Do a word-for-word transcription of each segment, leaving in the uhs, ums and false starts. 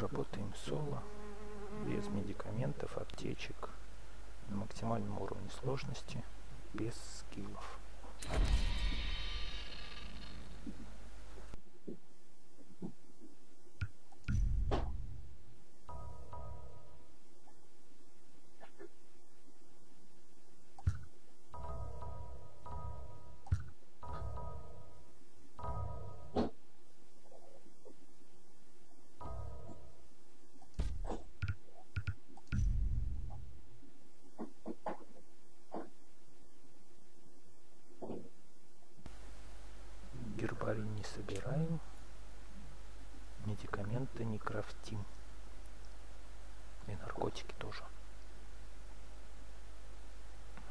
Работаем соло, без медикаментов, аптечек, на максимальном уровне сложности, без скиллов. Не собираем, медикаменты не крафтим, и наркотики тоже.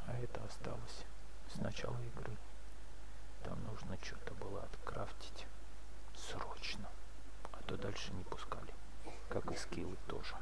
А это осталось с начала игры. Там нужно что-то было открафтить срочно, а то дальше не пускали, как и скиллы тоже.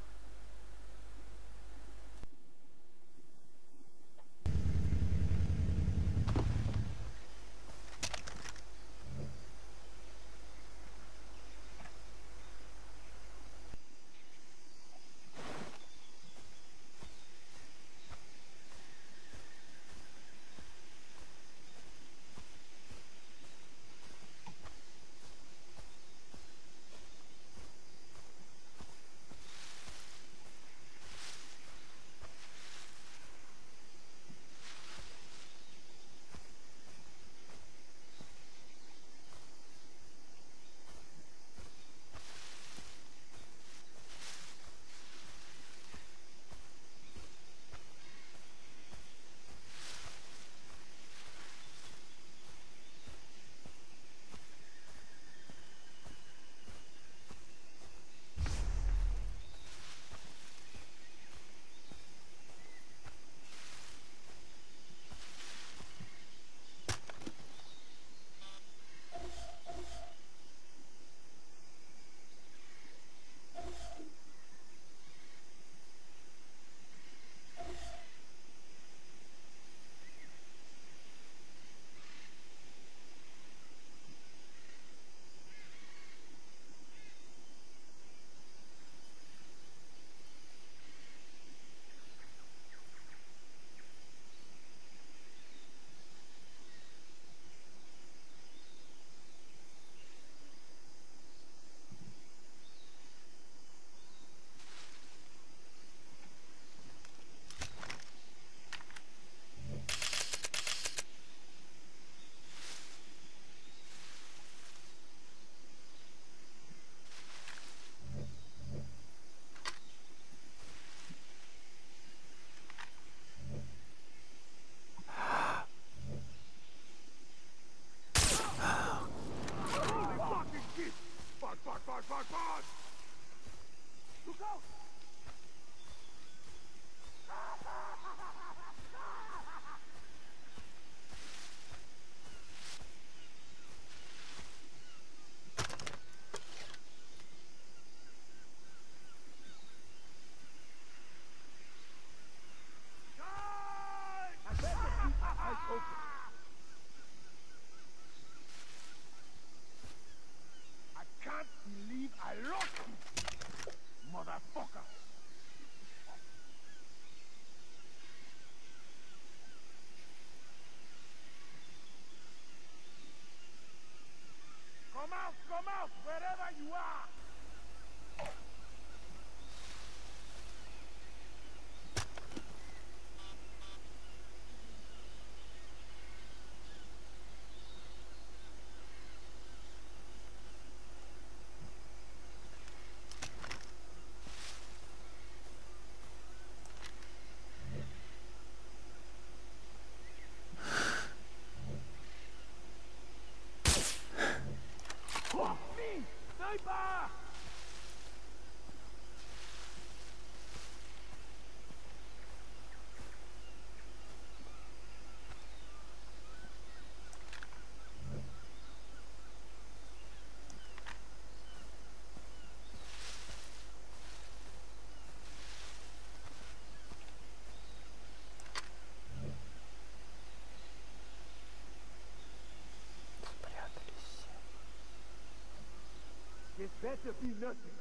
Better be nothing.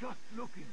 just looking.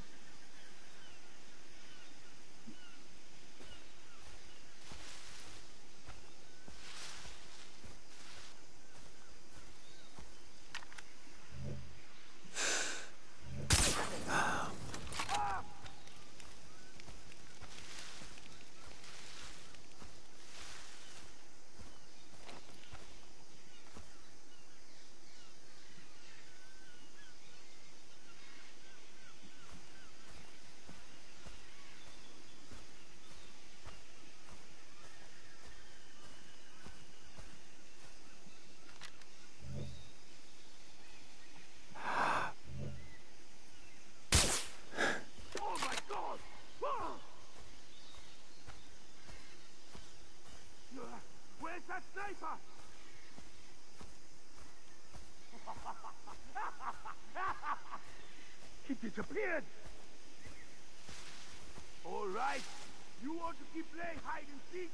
That sniper! He disappeared! All right, you want to keep playing hide and seek?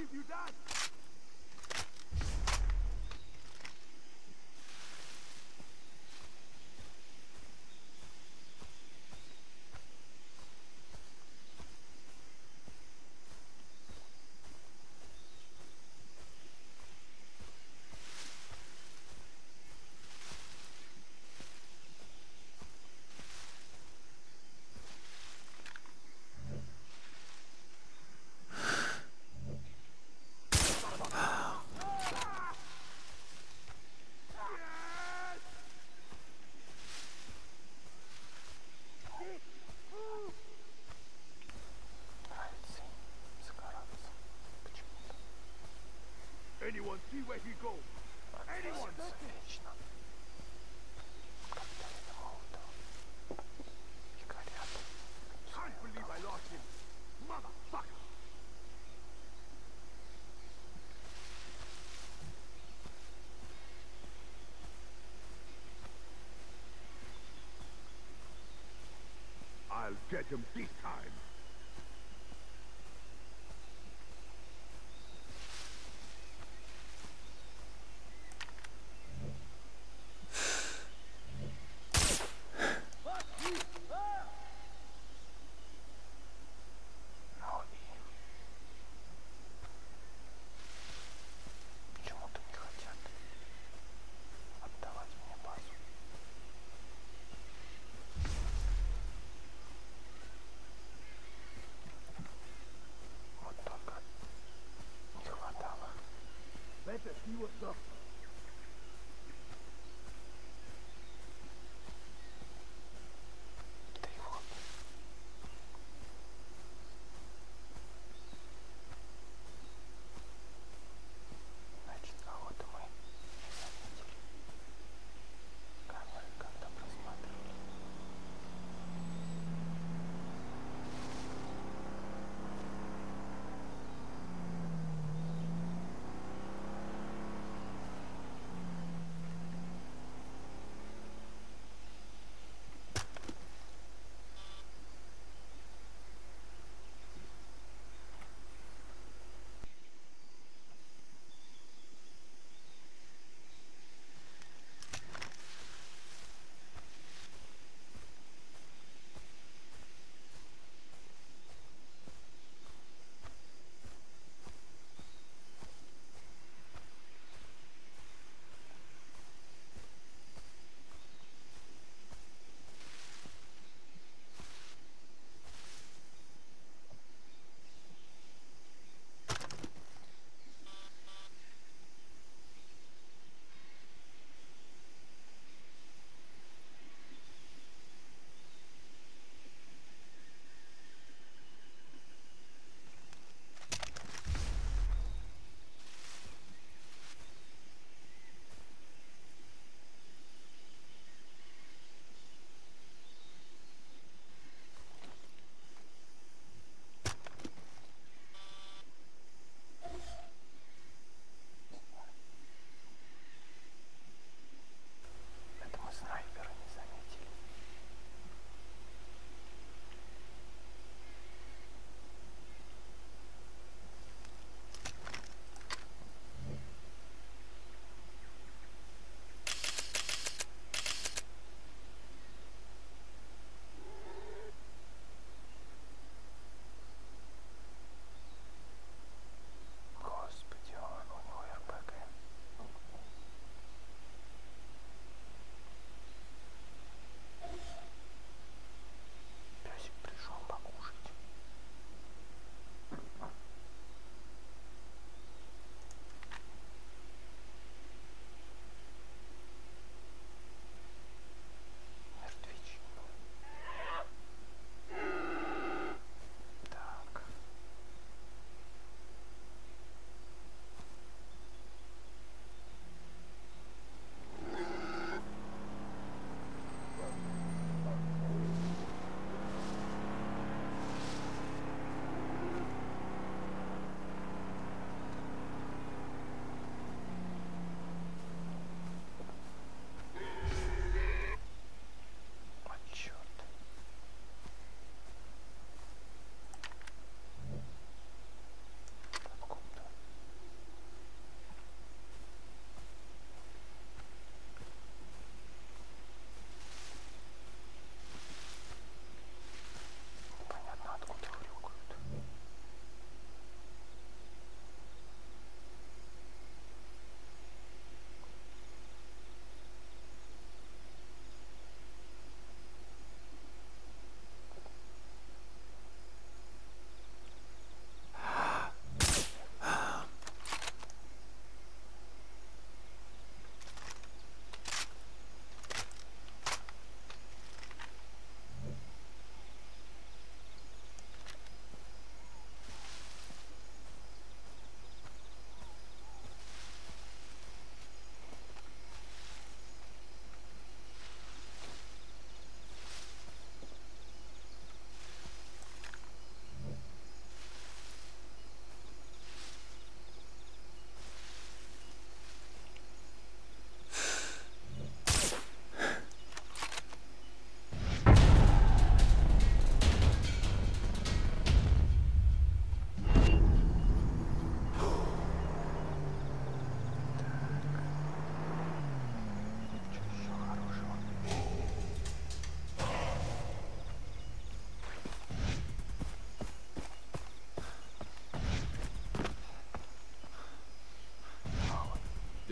If you die. Anyone see where he goes? Anyone? Can't believe I lost him. Motherfucker! I'll get him this time.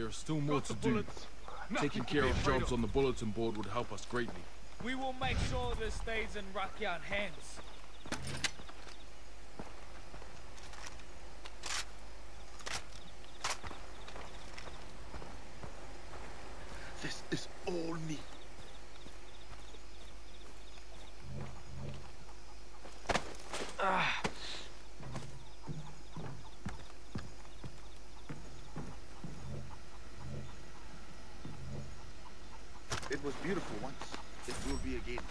There's still more to do. Taking care of jobs on the bulletin board would help us greatly. We will make sure this stays in Rakyan hands. This is all me. Ah. It was beautiful once. It will be again.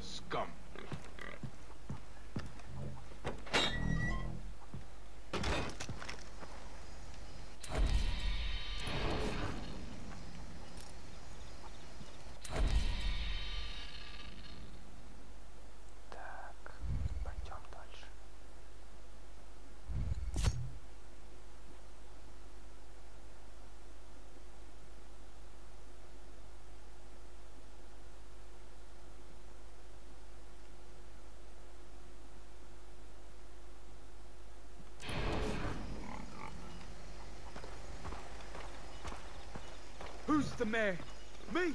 Scum. Who's the mayor? Me!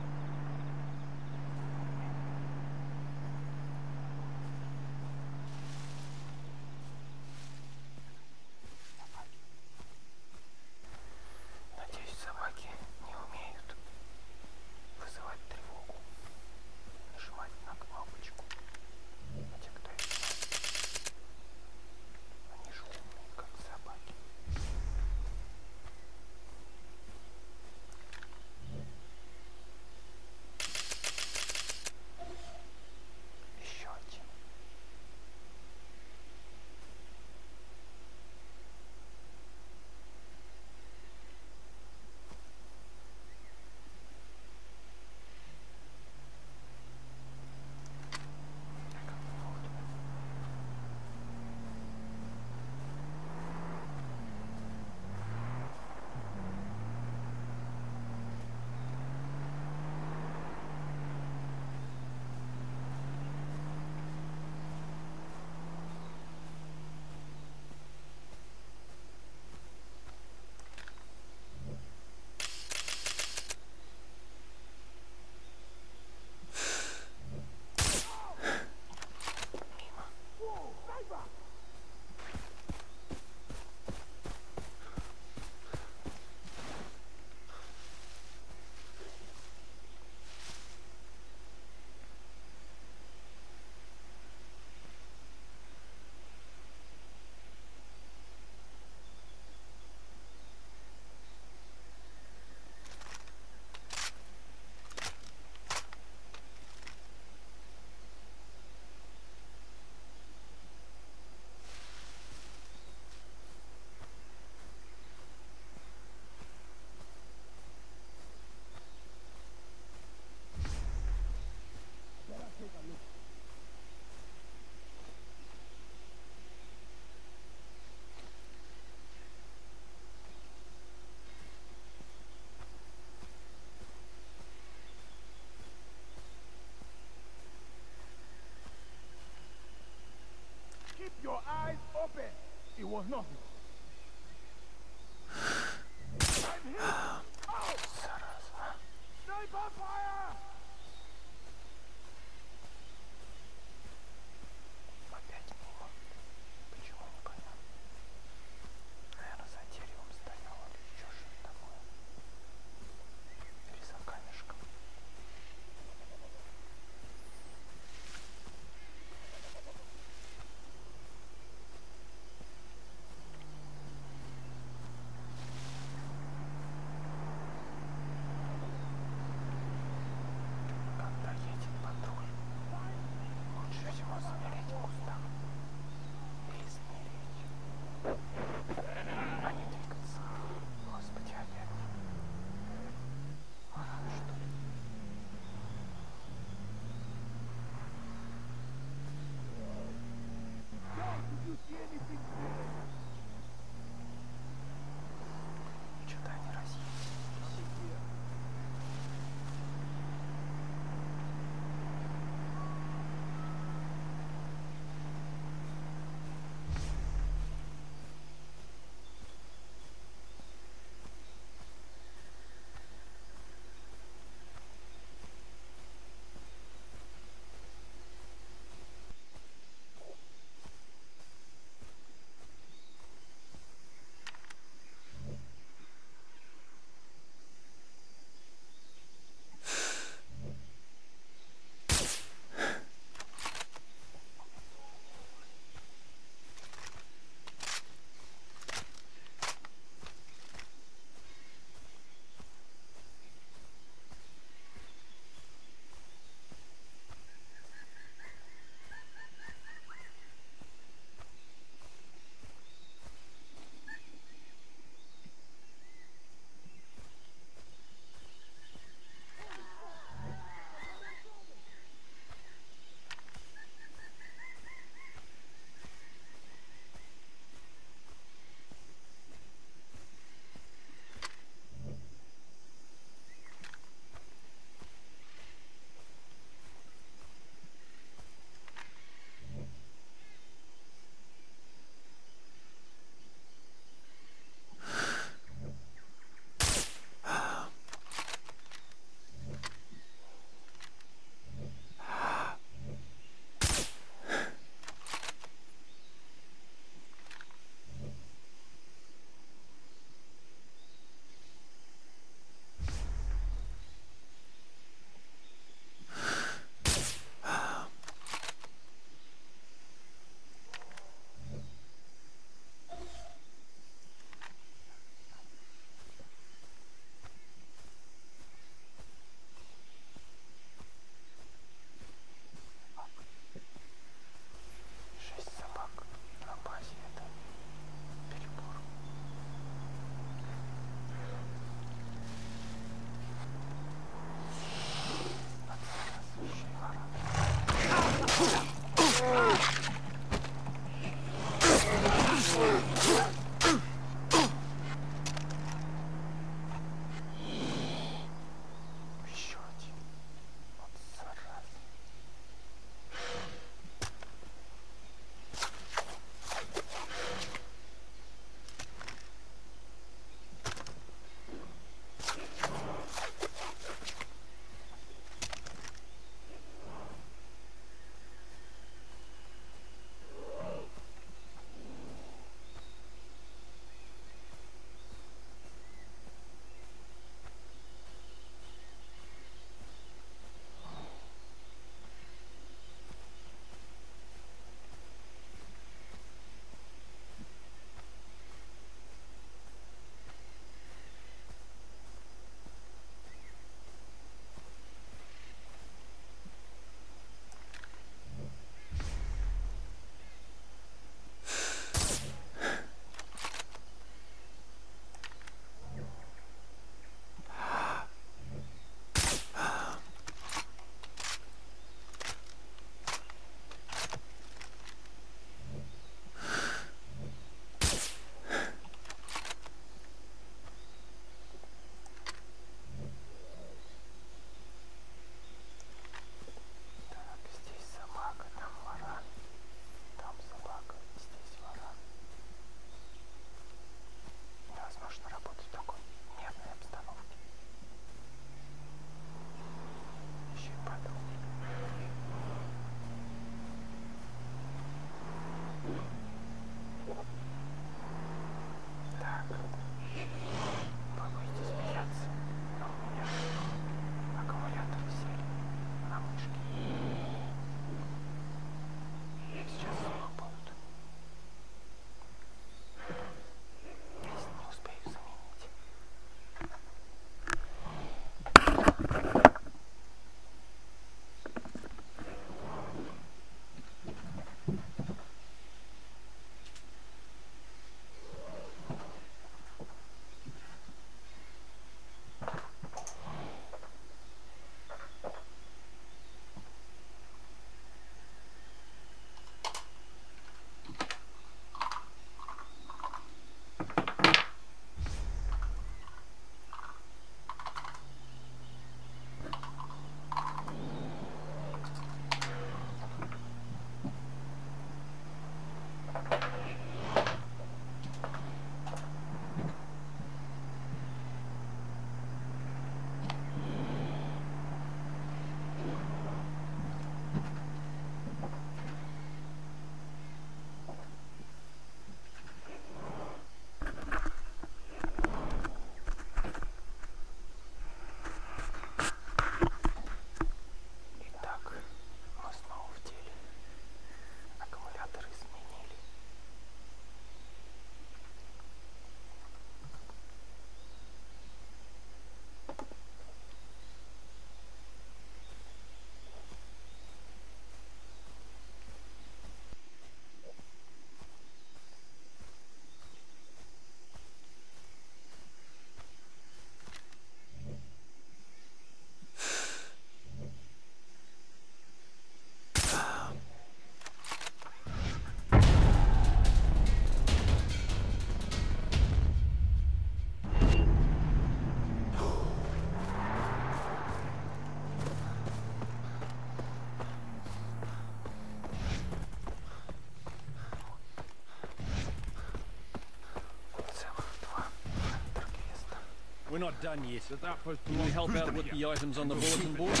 We're not done yet. At the outpost, can you help out with the items on the bulletin board?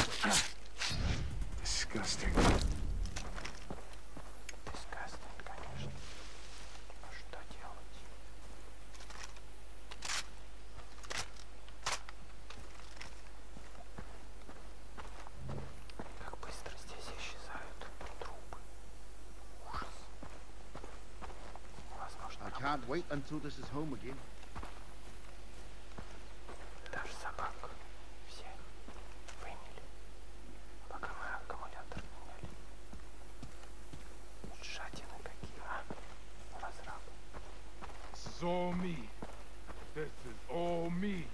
Disgusting. Can't wait until this is home again. It's all me. This is all me.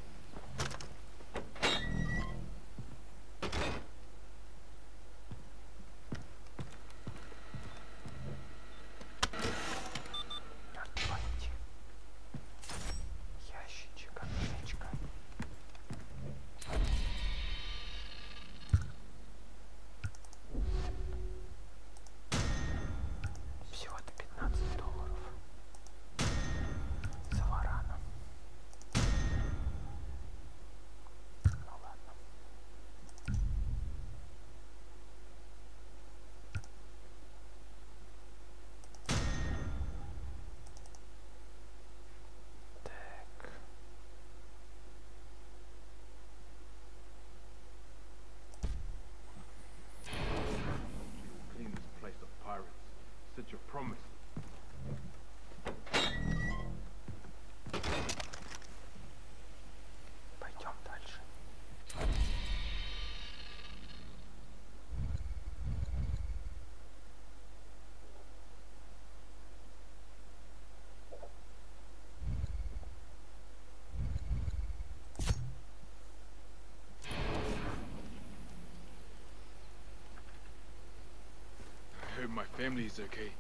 Your promise. My family is okay.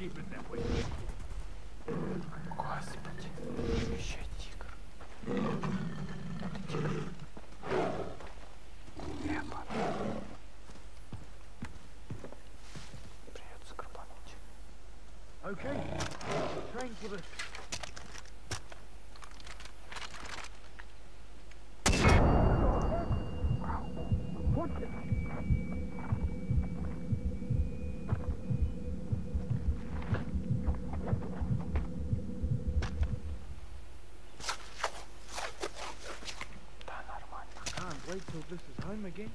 Keep it that way. Господи, еще тигр. Это тигр. Эпа. Придется крупануть. Окей. Транквилл. So this is home again.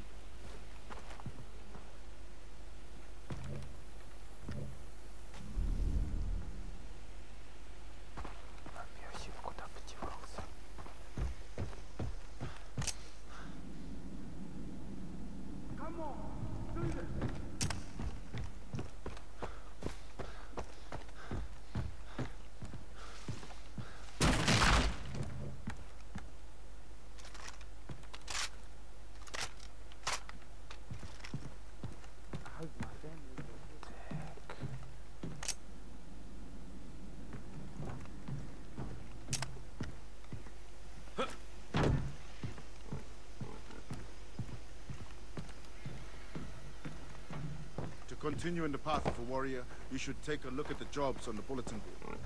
Continuing the path of a warrior, you should take a look at the jobs on the bulletin board.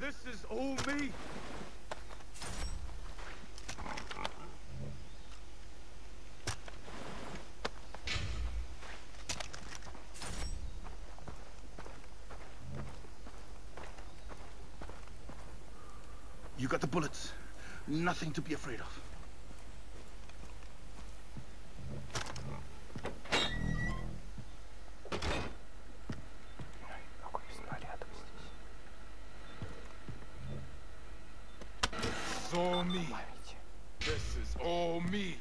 This is all me? You got the bullets. Nothing to be afraid of. All me. This is all me.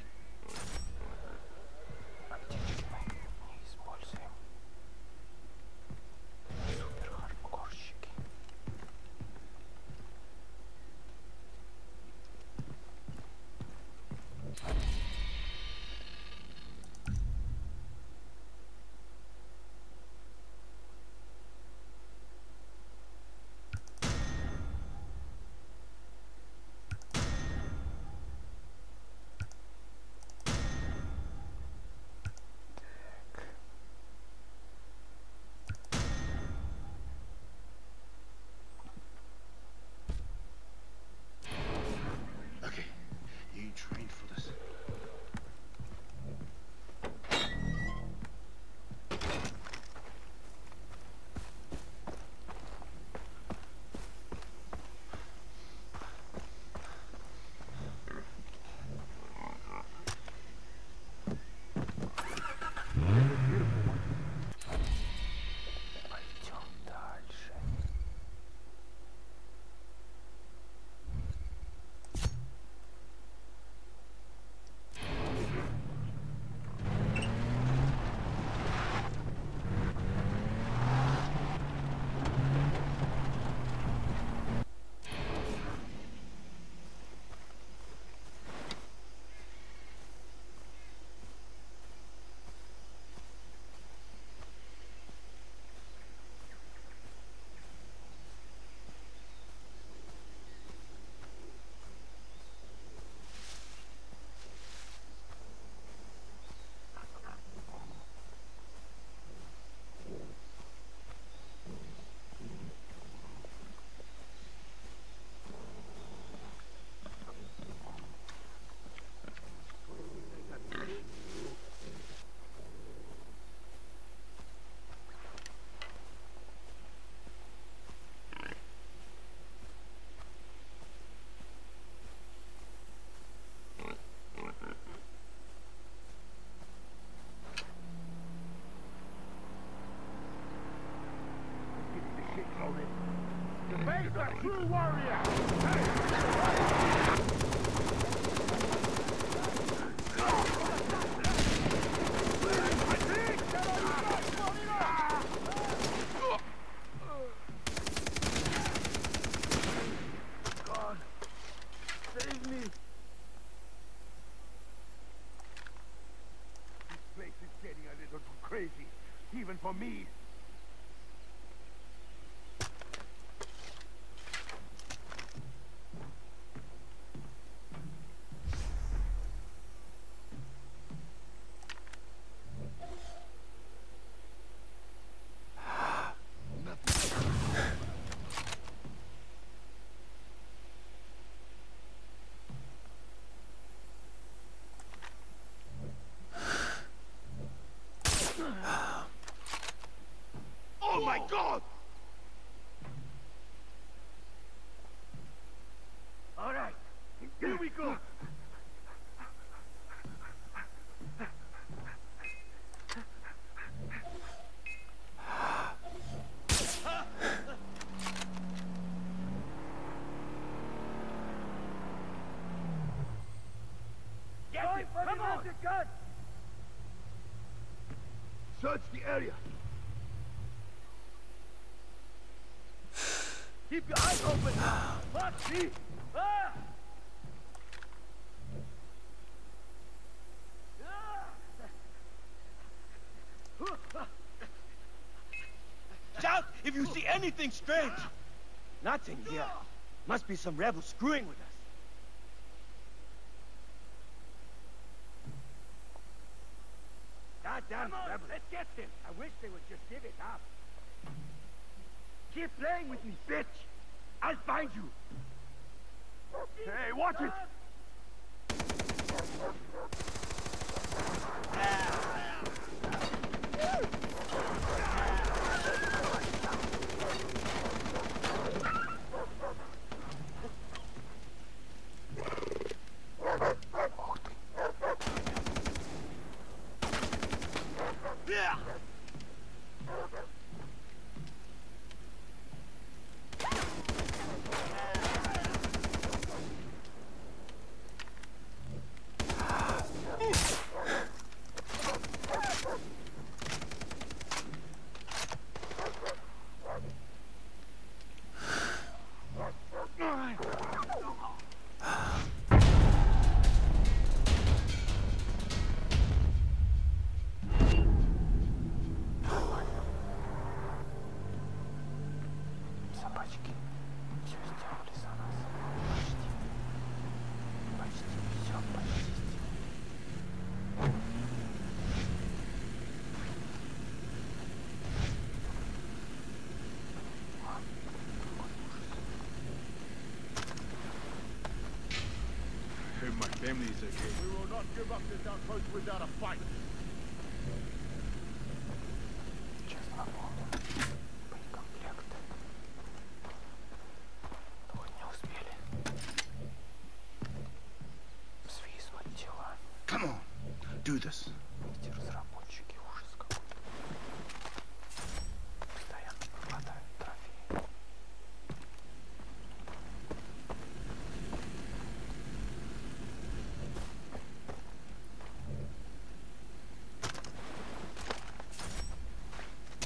slowly. Face the true warrior! Hey! Even for me. God! All right, here we go. Get it, come on! Search the area. Keep your eyes open! Let's see! Ah! Shout if you see anything strange! Nothing here. Must be some rebels screwing with us. Goddamn rebels! Let's get them! I wish they would just give it up. Keep playing with me, bitch! I'll find you! Hey, watch it! Families are here. We will not give up this outpost without a fight. Come on, do this.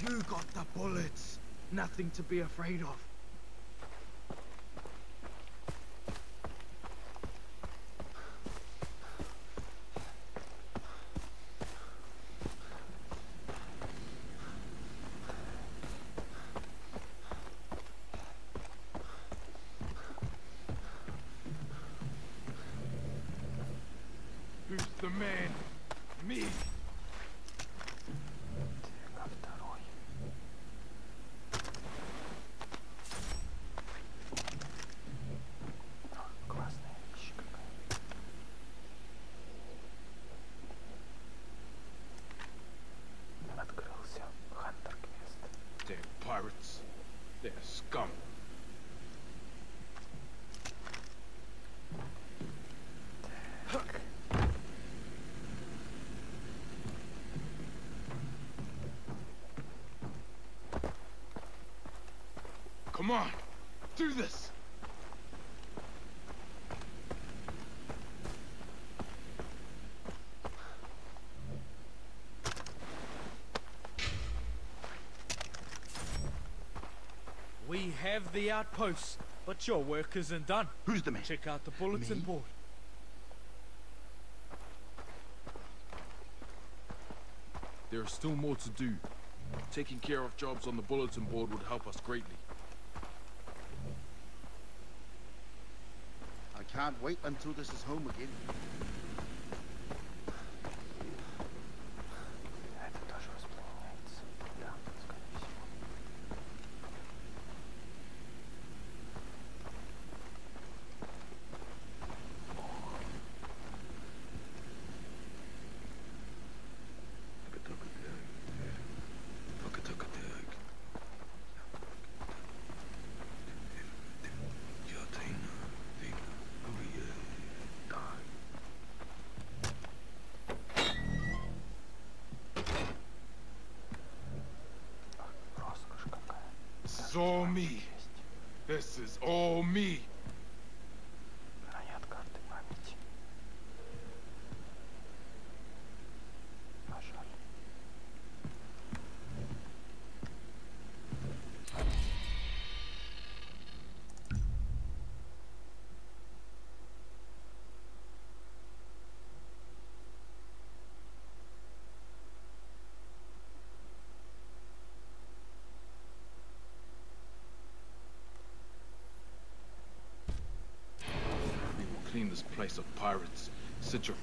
You got the bullets. Nothing to be afraid of. Who's the man? Me. Pirates. They're scum. Come on, do this. We have the outpost, but your work isn't done. Who's the man? Check out the bulletin Me? board. There is still more to do. Taking care of jobs on the bulletin board would help us greatly. I can't wait until this is home again. All me. This is all me. Clean this place of pirates. Sit your...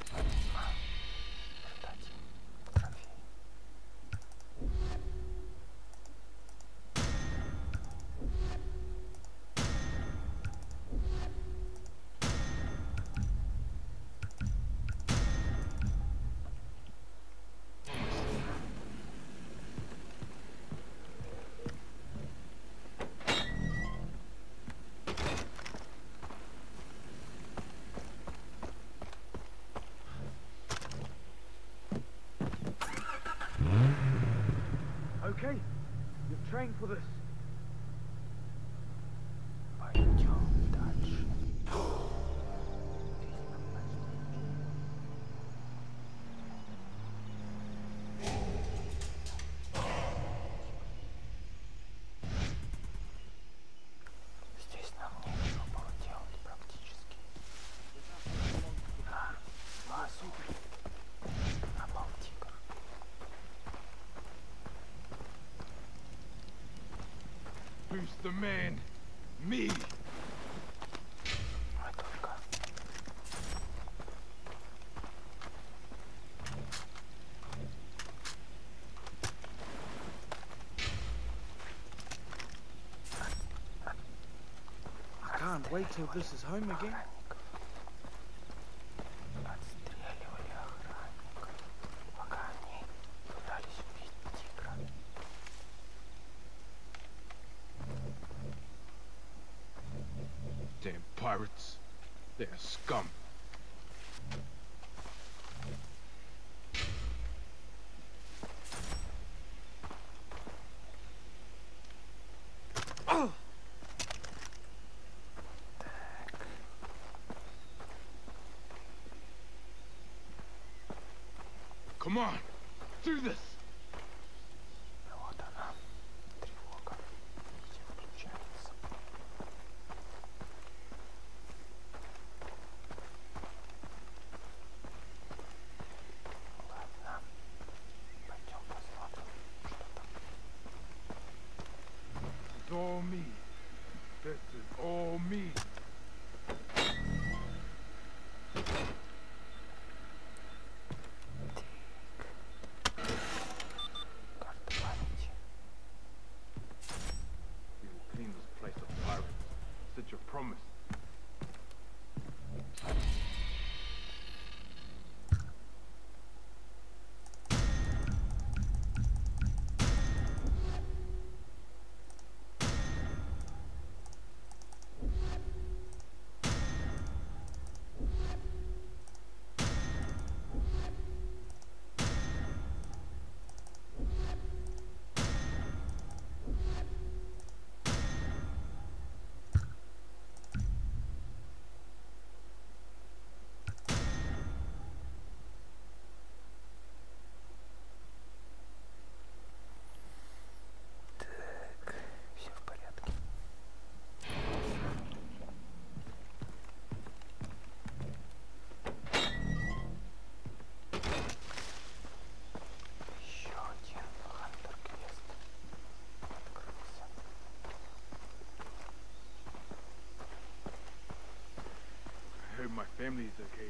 Okay, you've trained for this. I can't touch. Здесь нам нечего было делать практически. Да, лазурь. Who's the man? Me! I can't wait till this is home again. Damn pirates. They're scum. Oh! Come on, do this! All me. This is all me. family's okay.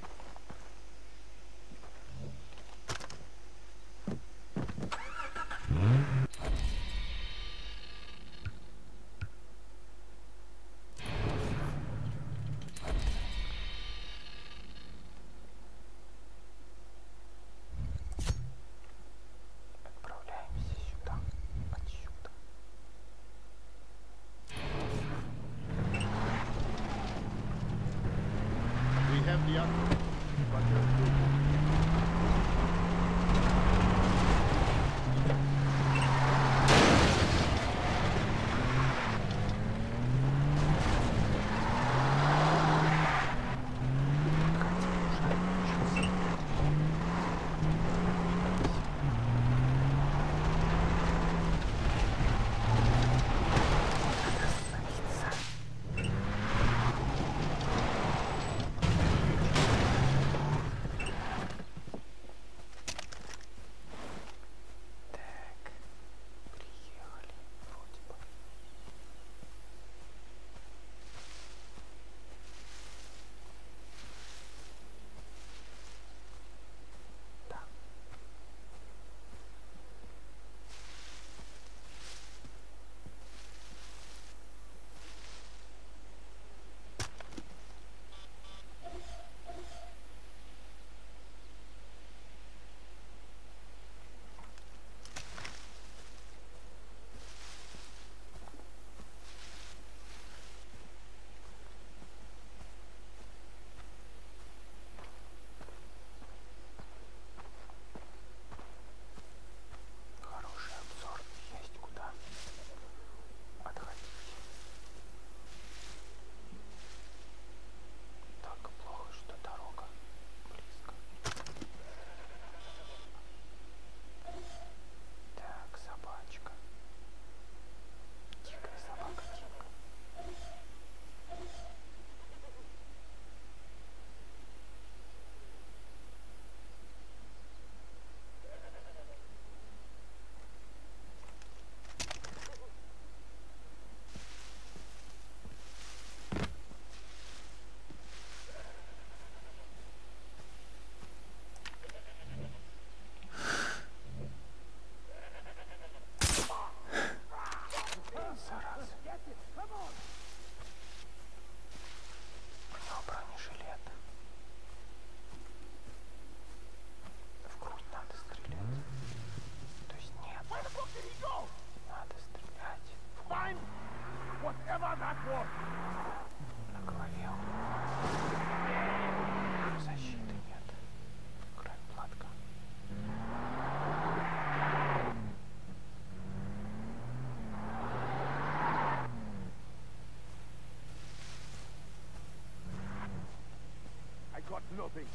Got nothing.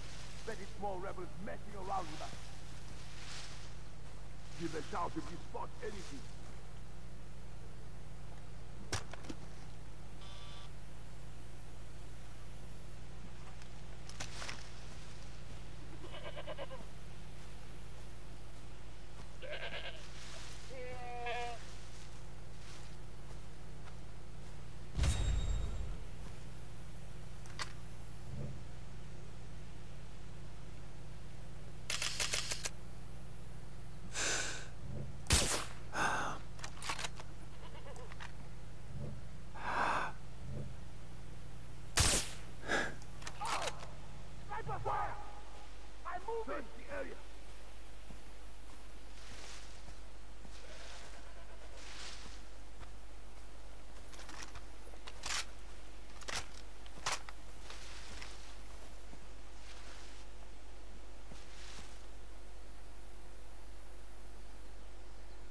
Bet it's more rebels messing around with us. Give a shout if you spot anything.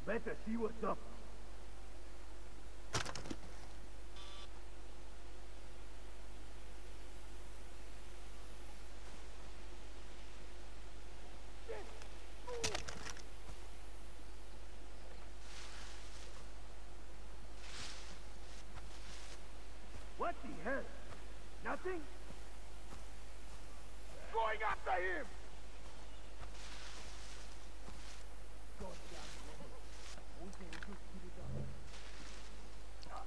Better see what's up. What the hell? Nothing? Going after him! Shut.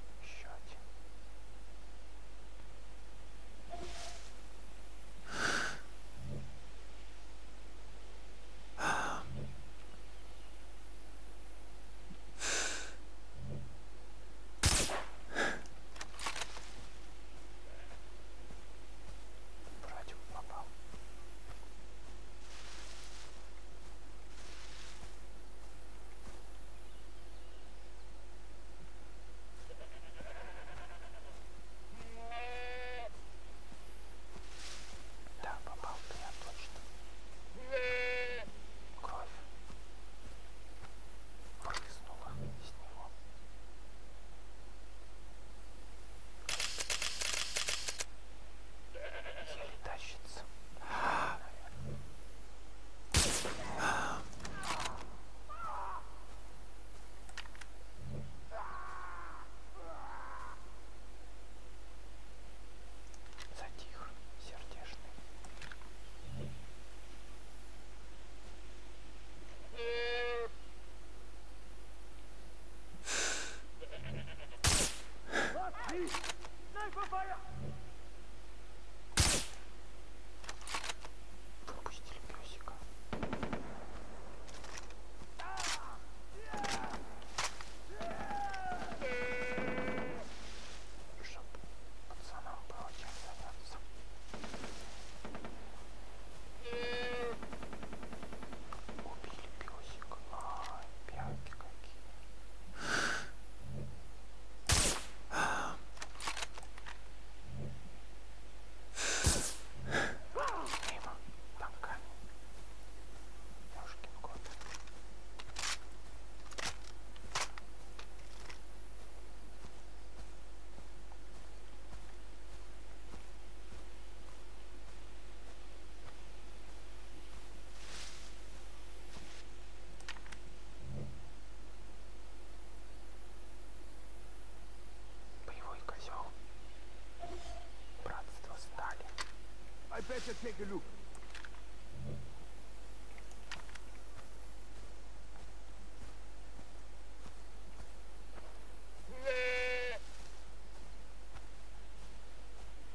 better take a look.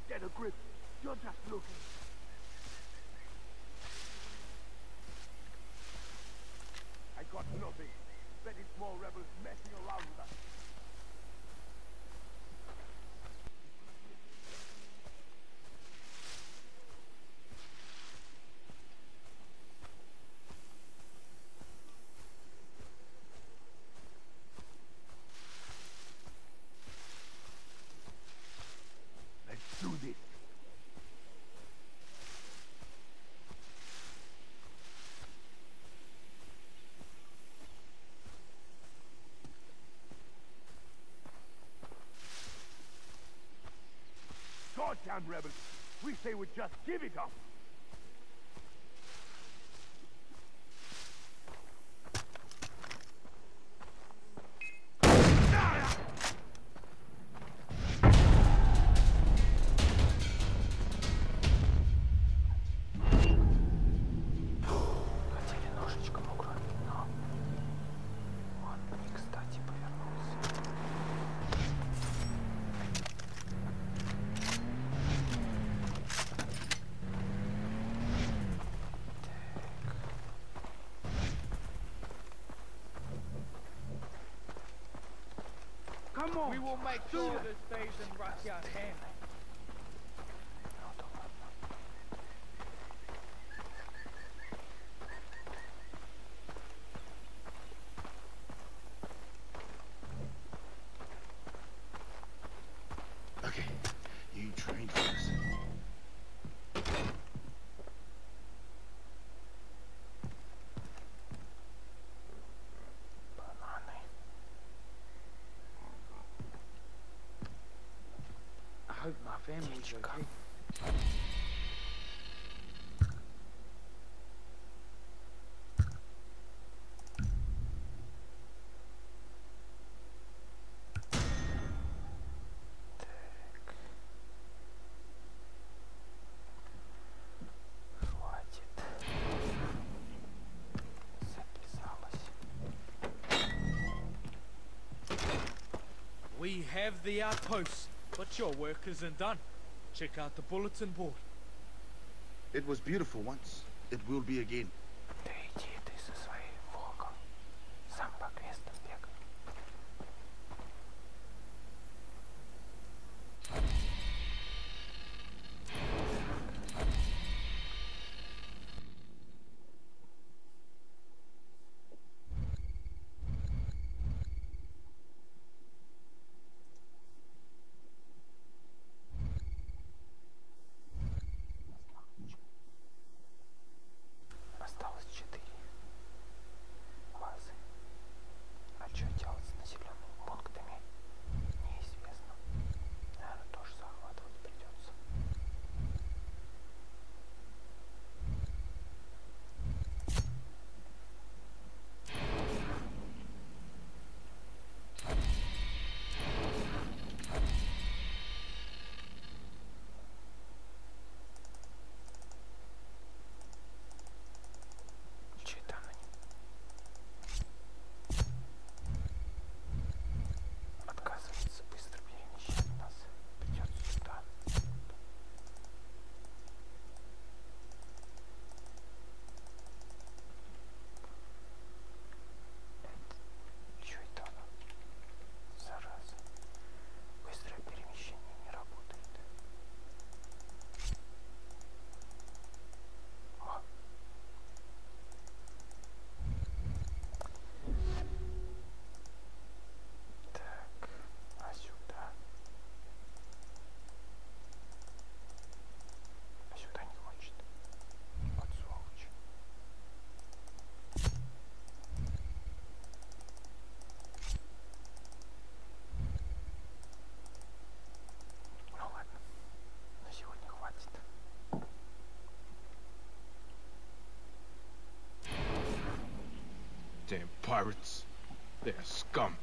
Get a grip. You're just looking. I got nothing. Bet it's more rebels messing around with us. Goddamn rebels, we say we just give it up. We will make sure this stays in Russia's hands. Okay, you train for this. I hope my family's okay. We have the outpost. But your work isn't done. Check out the bulletin board. It was beautiful once. It will be again. Damn pirates. They're scum.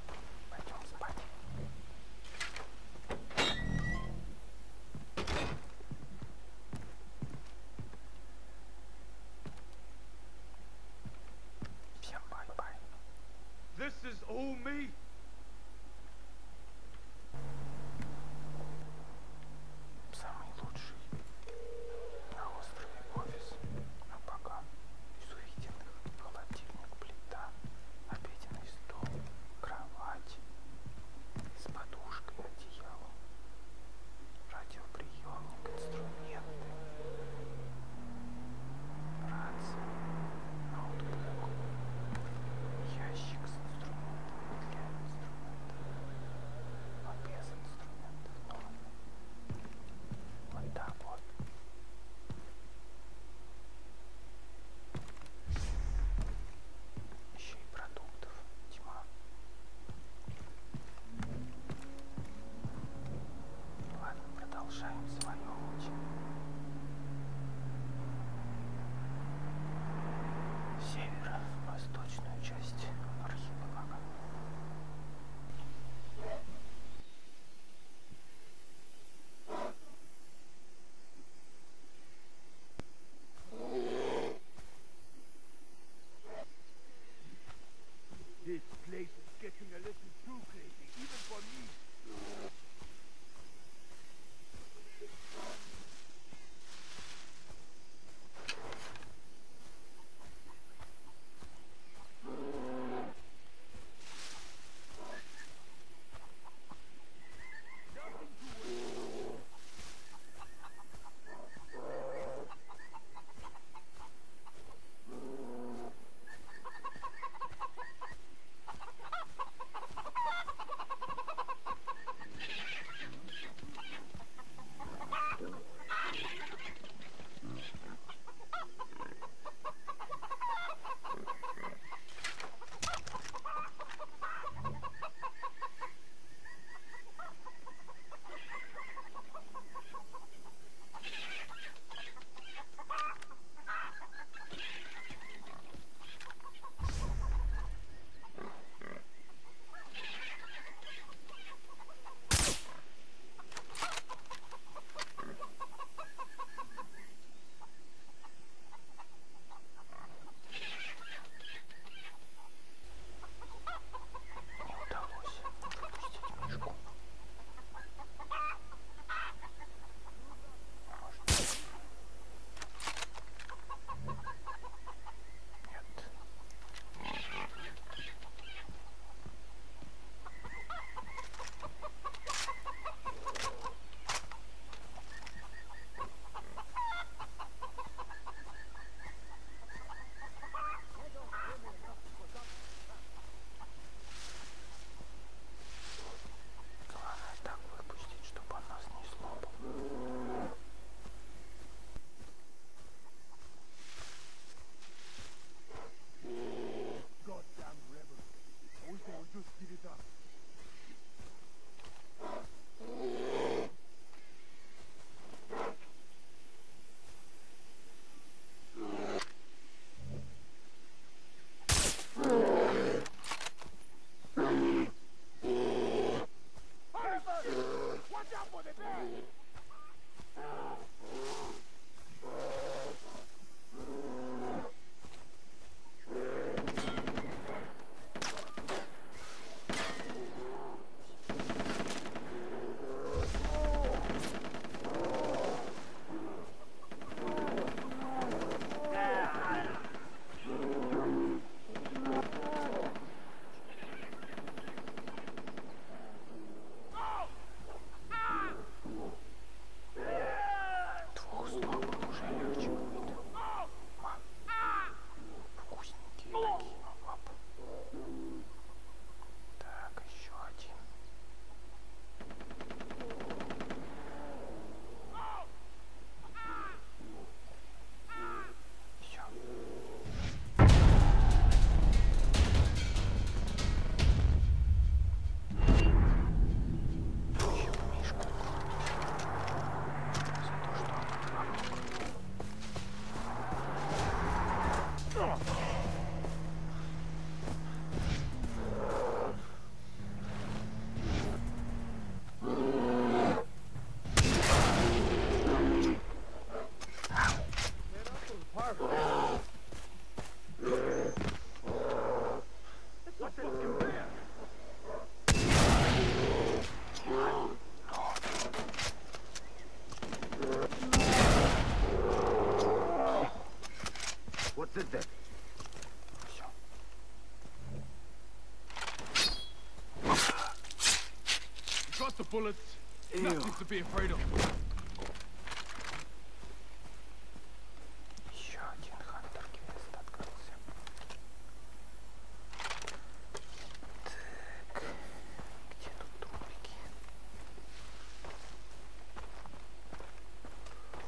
the bullets. Ew. Nothing to be afraid of.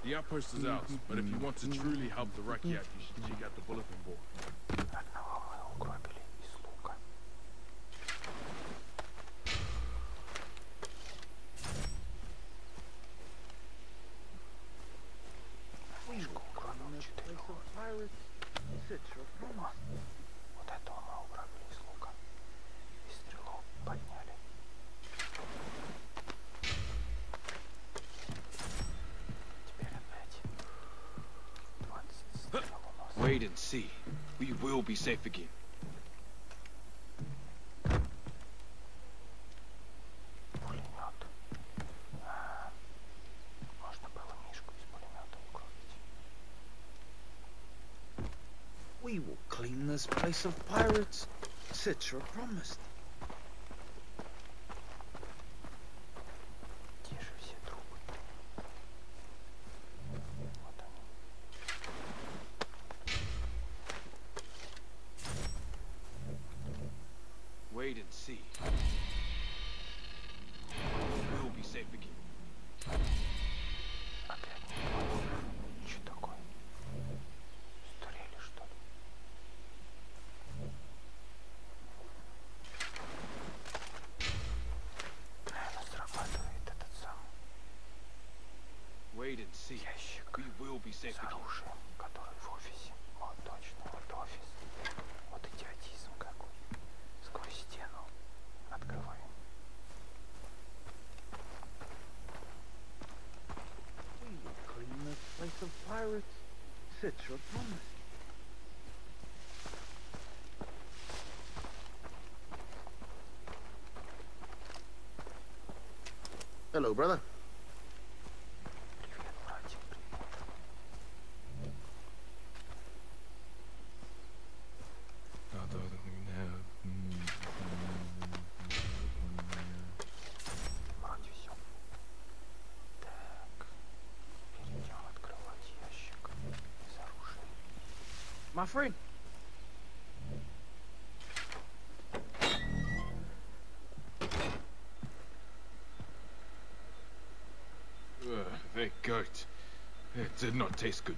The outpost is ours, but if you want to truly help the Rakiak, you should check out the bulletin board. Wait and see. We will be safe again. We will clean this place of pirates. Citra promised. Wait and see. We'll be safe again. Wait and see. We will be safe again. Of pirates, Citra promised. Hello, brother. My friend. Ugh, that goat. It did not taste good.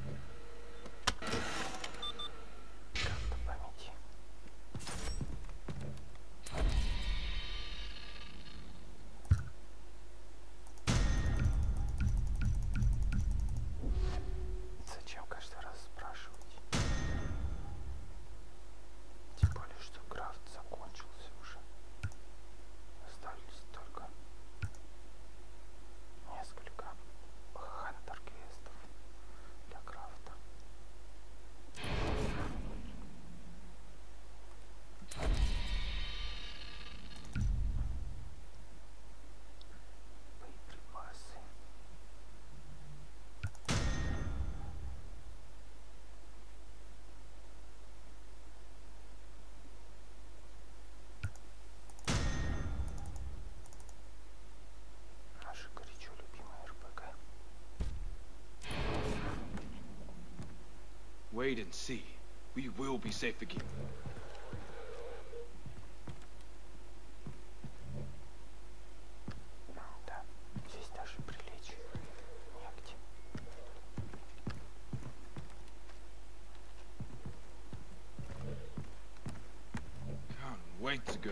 Wait and see. We will be safe again. Can't wait to go.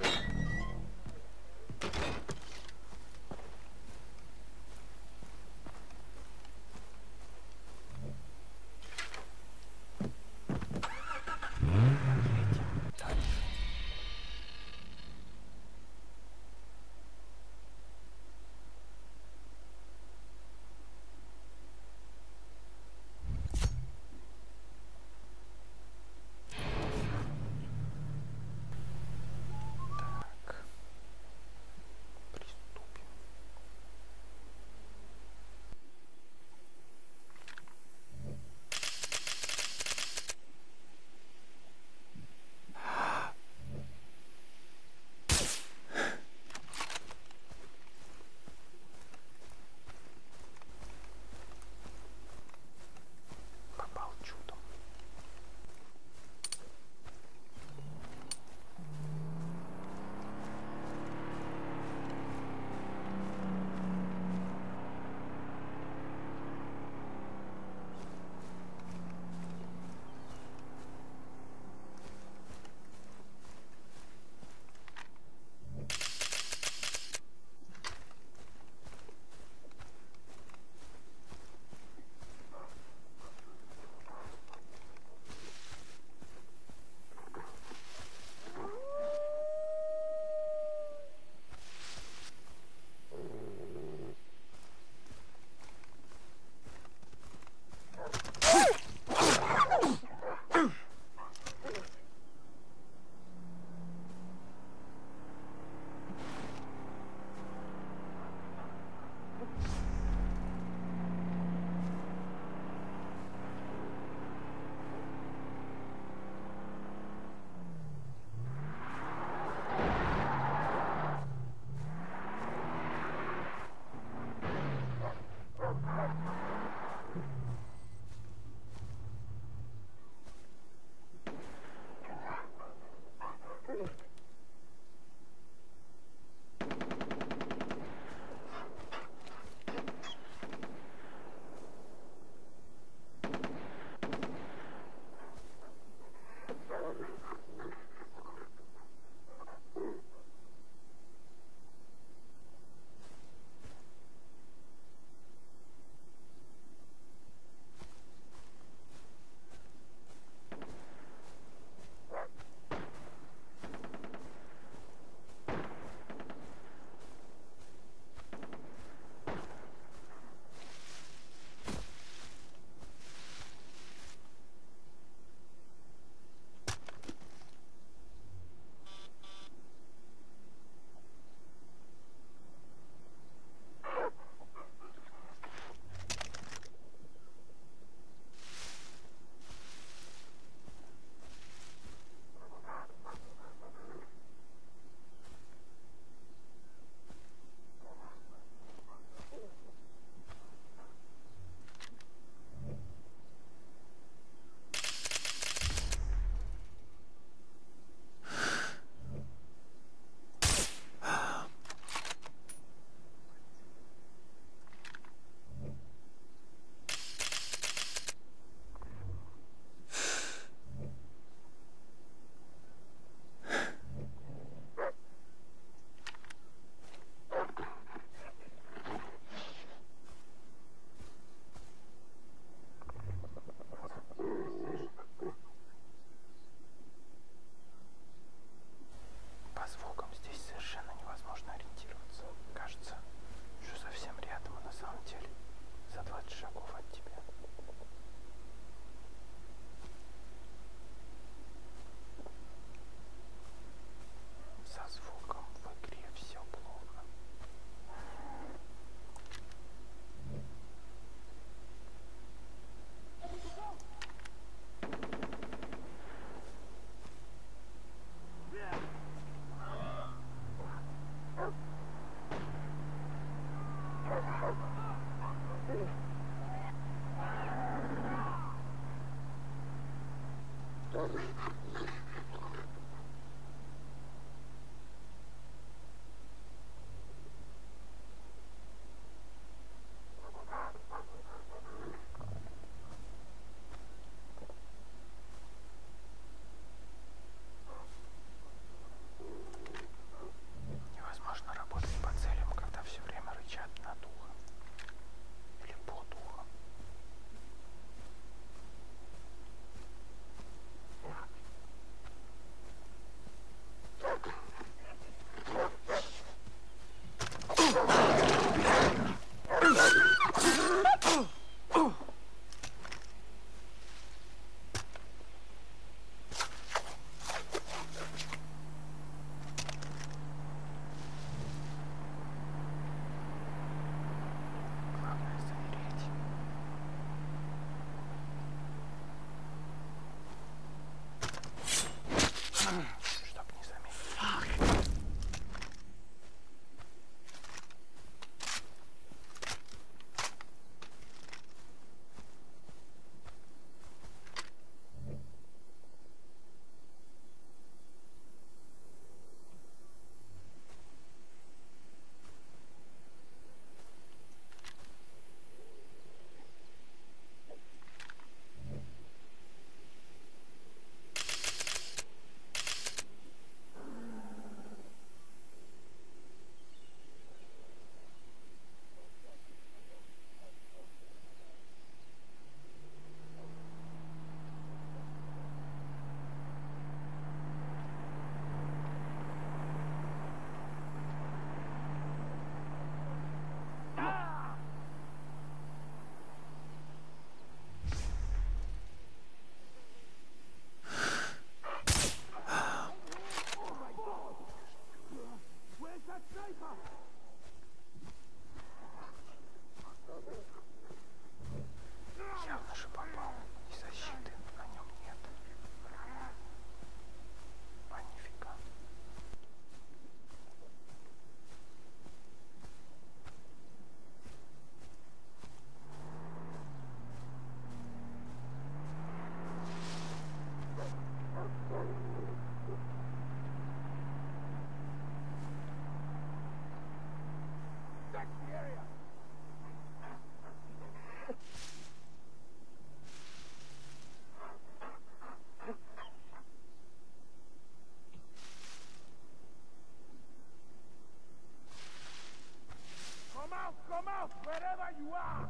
Come out wherever you are.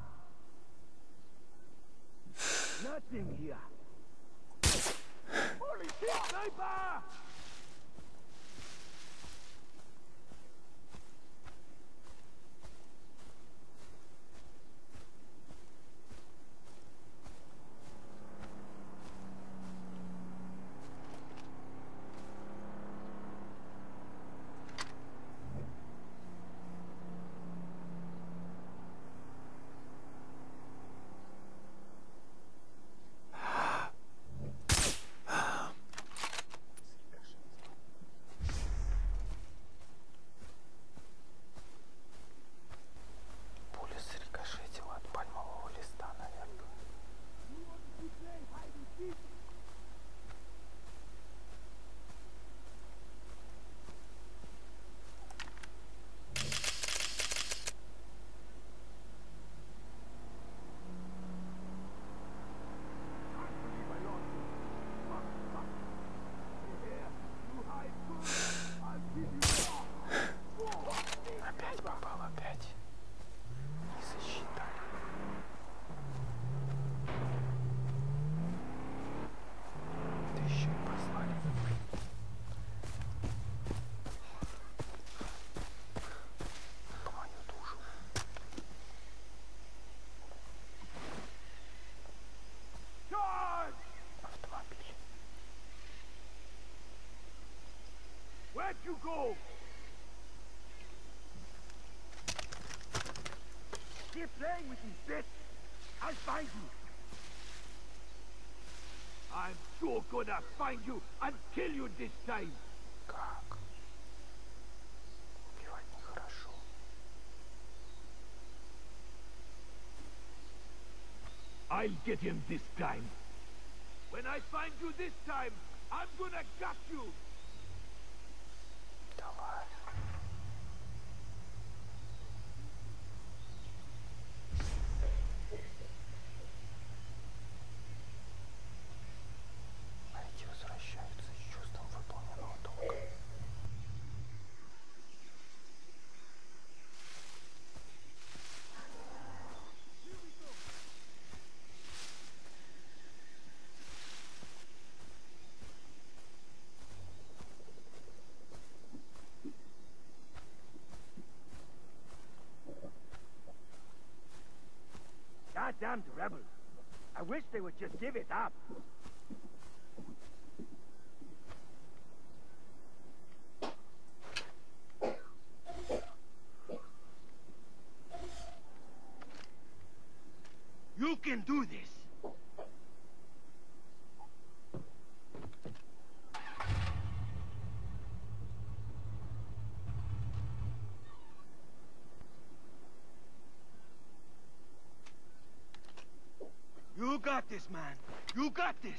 Nothing here. Holy shit, sniper! Where'd you go? Keep playing with me, bitch! I'll find you! I'm sure gonna find you and kill you this time! Как? Убивать нехорошо. I'll get him this time! When I find you this time, I'm gonna gut you. Давай. Эти возвращаются с чувством выполненного долга. Damned rebels. I wish they would just give it up. You can do this. You got this, man. You got this.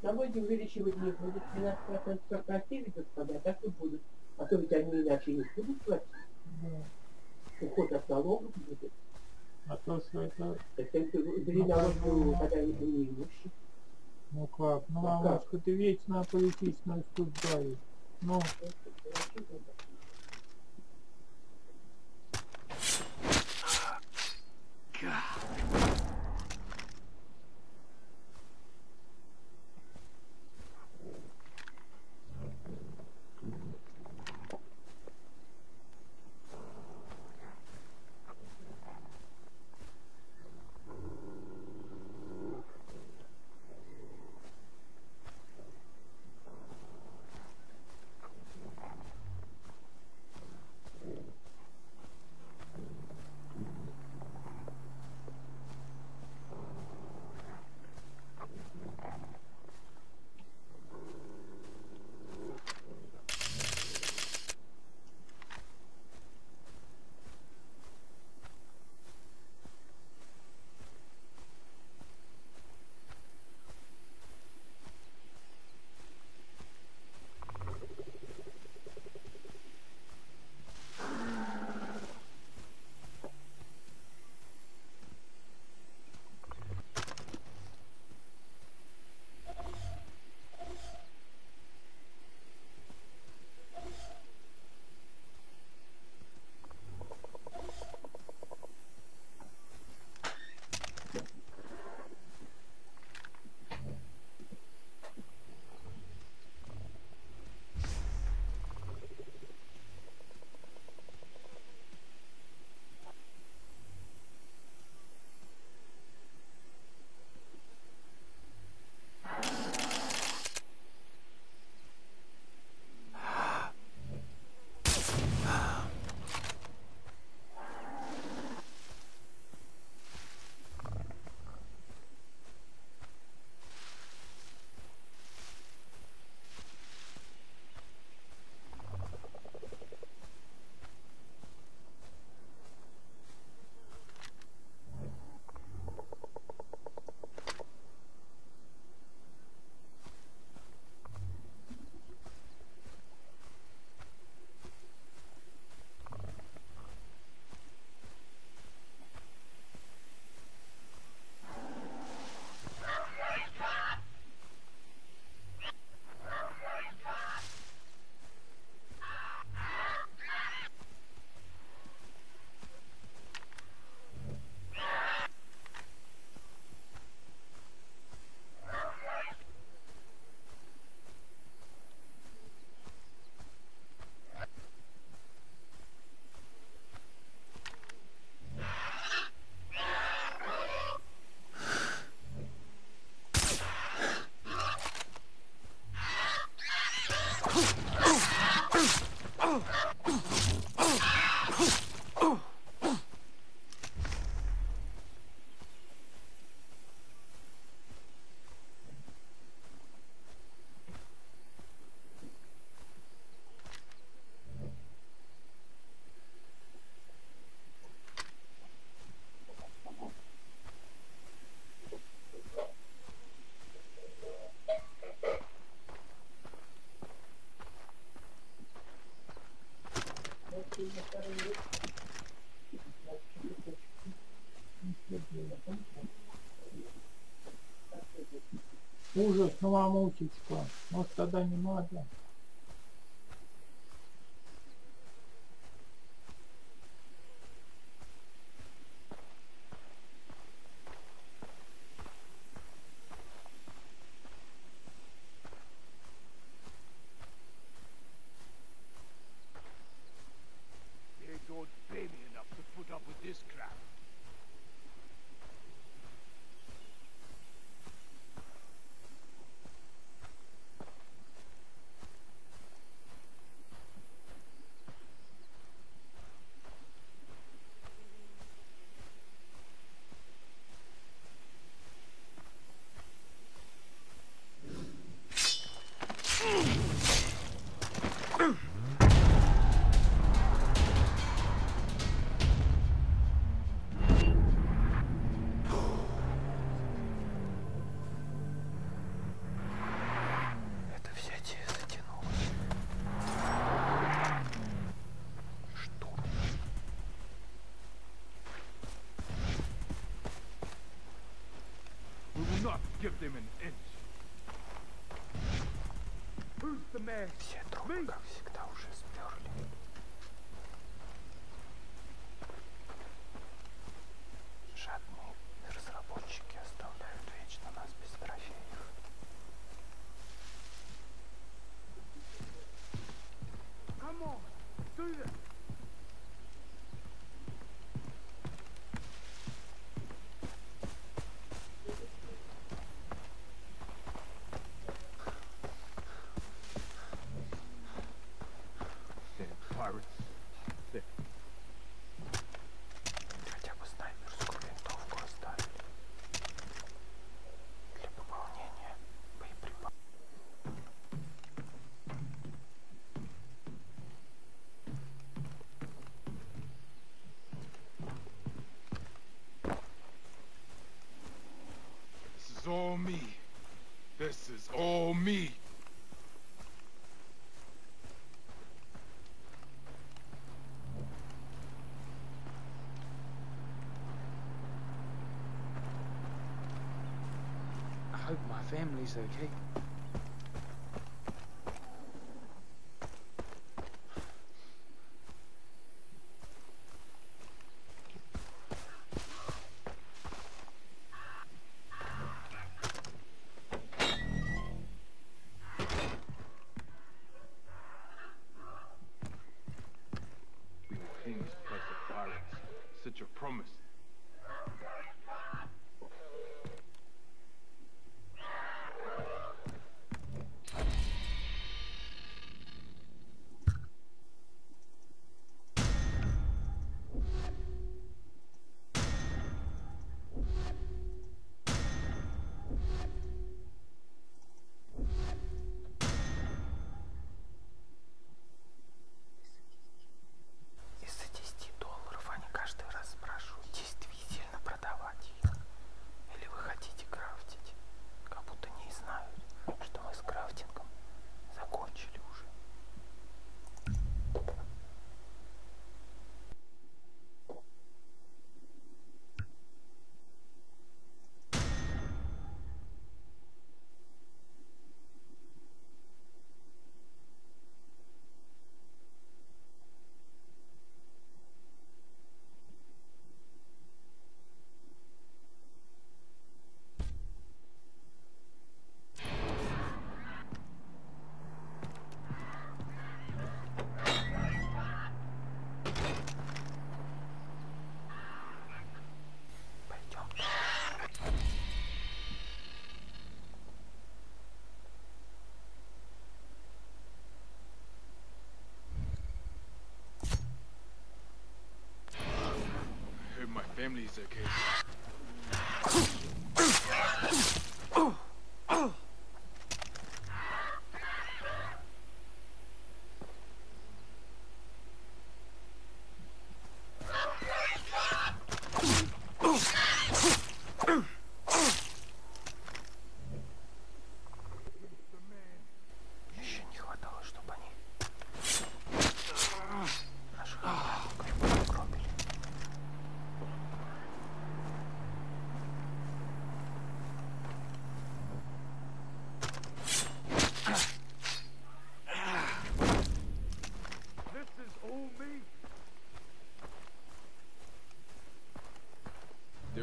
Давайте увеличивать не будет тринадцать процентов, как растили, господа, так и будут. А то ведь они иначе не будут платить. Уход от налогов будет. А то, что это... Это убери налоговую, когда не имущество. Ну как? Ну, мамочка, ты вечно политичную скульптуру. Ну... Хуже самому учиться. Может, тогда не надо. Give them an inch. Who's the man? Все трупы, как всегда, уже сперли. Жадные разработчики оставляют вечно нас без трофеев. Come on, do this. All me. This is all me. I hope my family's okay. Such a promise. Family's okay.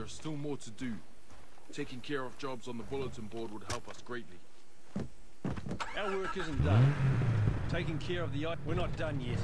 there's still more to do. Taking care of jobs on the bulletin board would help us greatly. Our work isn't done. Taking care of the... We're not done yet.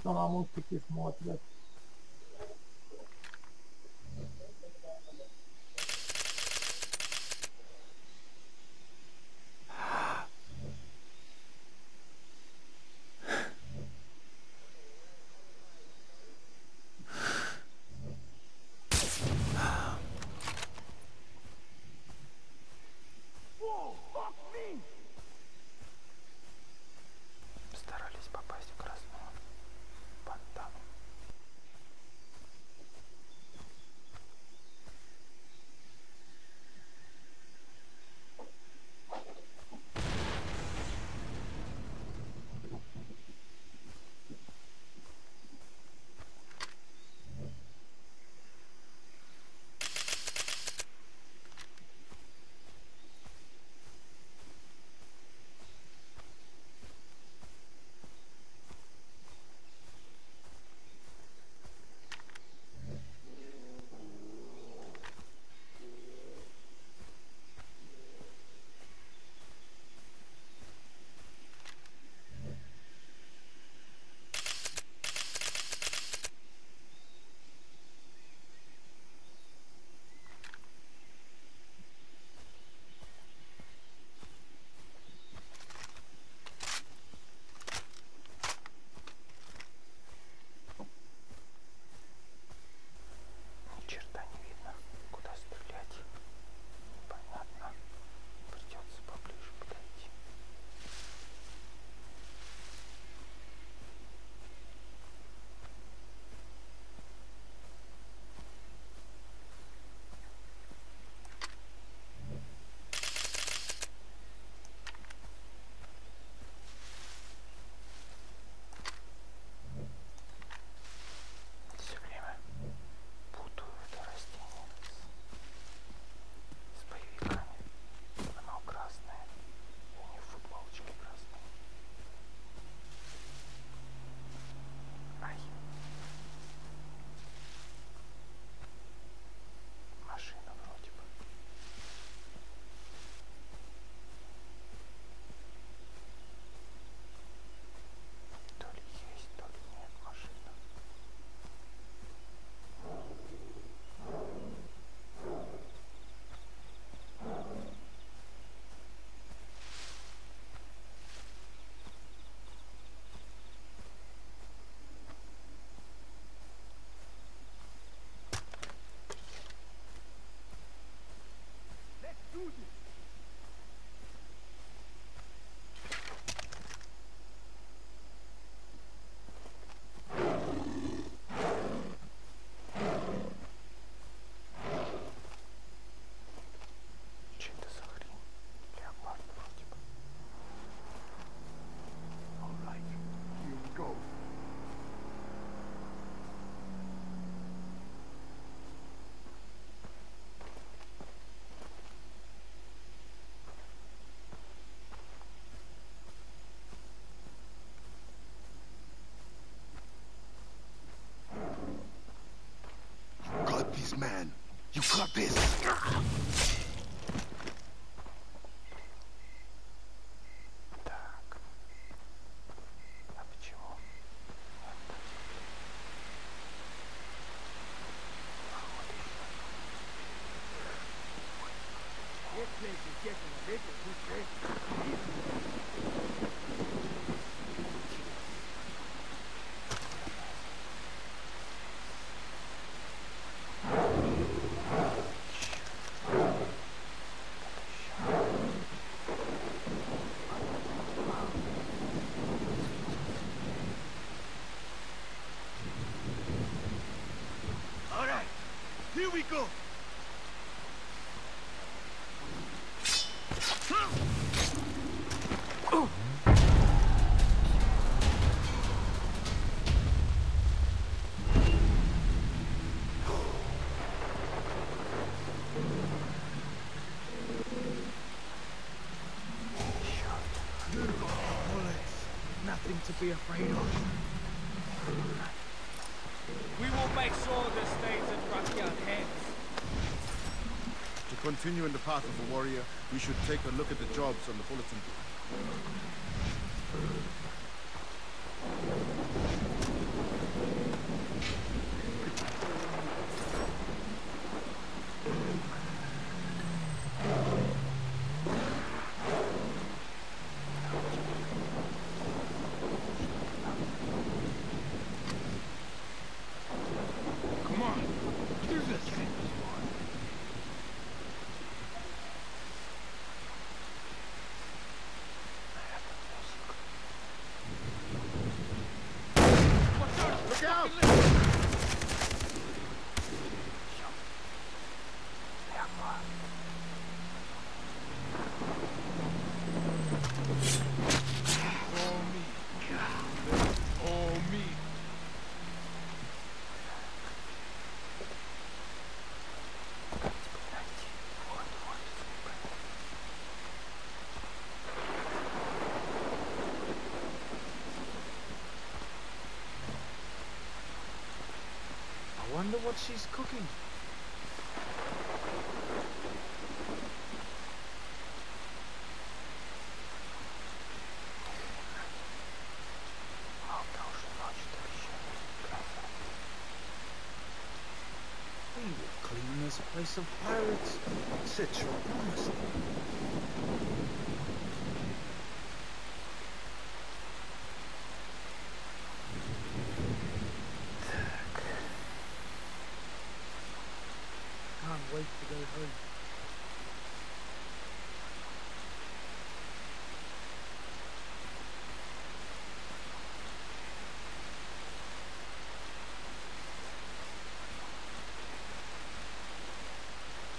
что на мультики смотрят. Man, you got this. Here we go! Nothing to be afraid of. Continue in the path of a warrior, we should take a look at the jobs on the bulletin board. I wonder what she's cooking. We will clean this place of pirates. Such a promise. Wait to go home.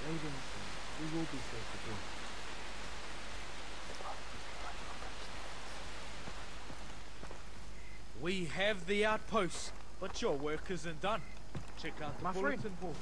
Ravenson, we will be safe again. We have the outposts, but your work isn't done. Check out the My bulletin friend. board.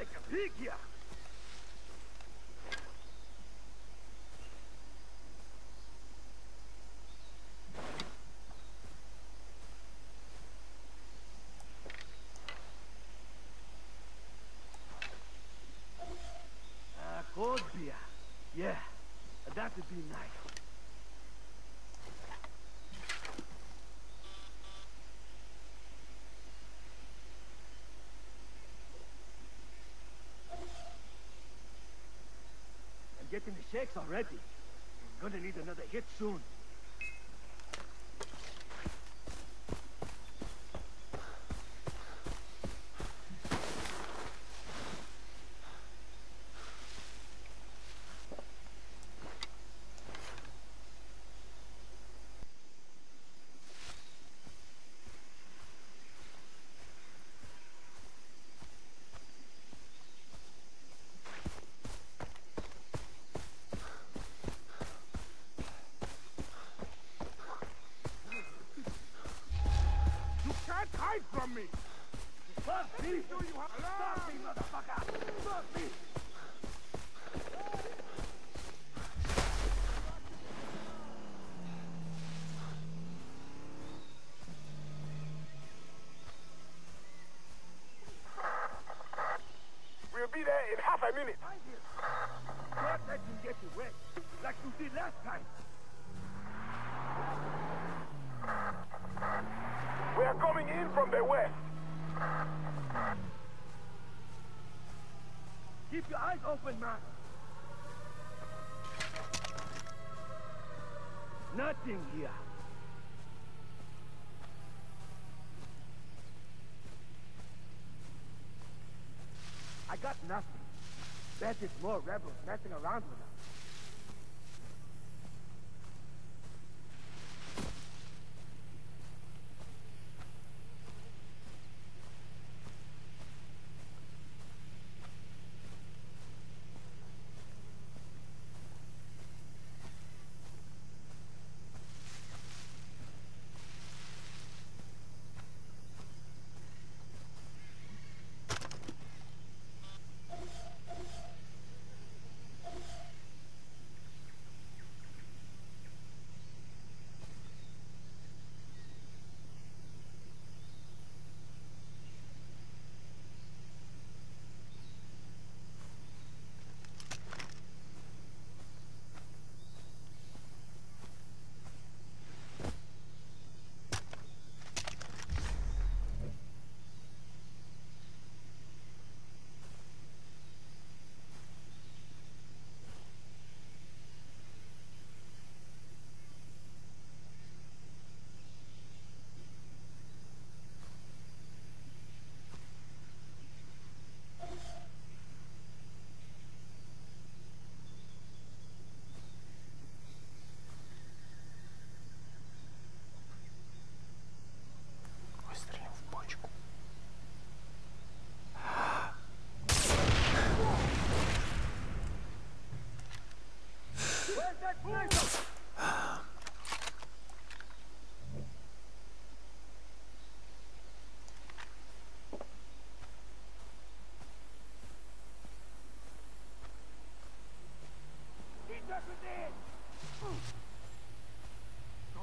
A cold beer. Yeah, that would be nice. Getting the shakes already. I'm gonna need another hit soon. Hide from me! Fuck me! Fuck me, motherfucker! Fuck me! We'll be there in half a minute! Not let you get you wet, like you did last time! We are coming in from the west. Keep your eyes open, man. Nothing here. I got nothing. Bet it's more rebels messing around with us.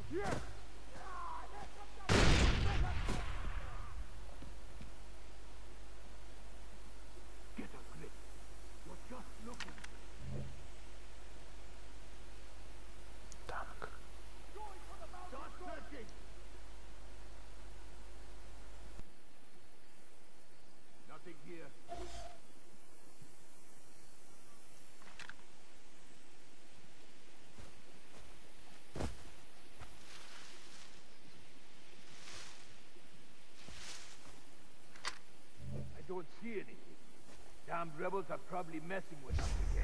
Here! Get a grip. You're just looking. Tank. Start searching. Nothing here. Don't see anything. Damn rebels are probably messing with us again.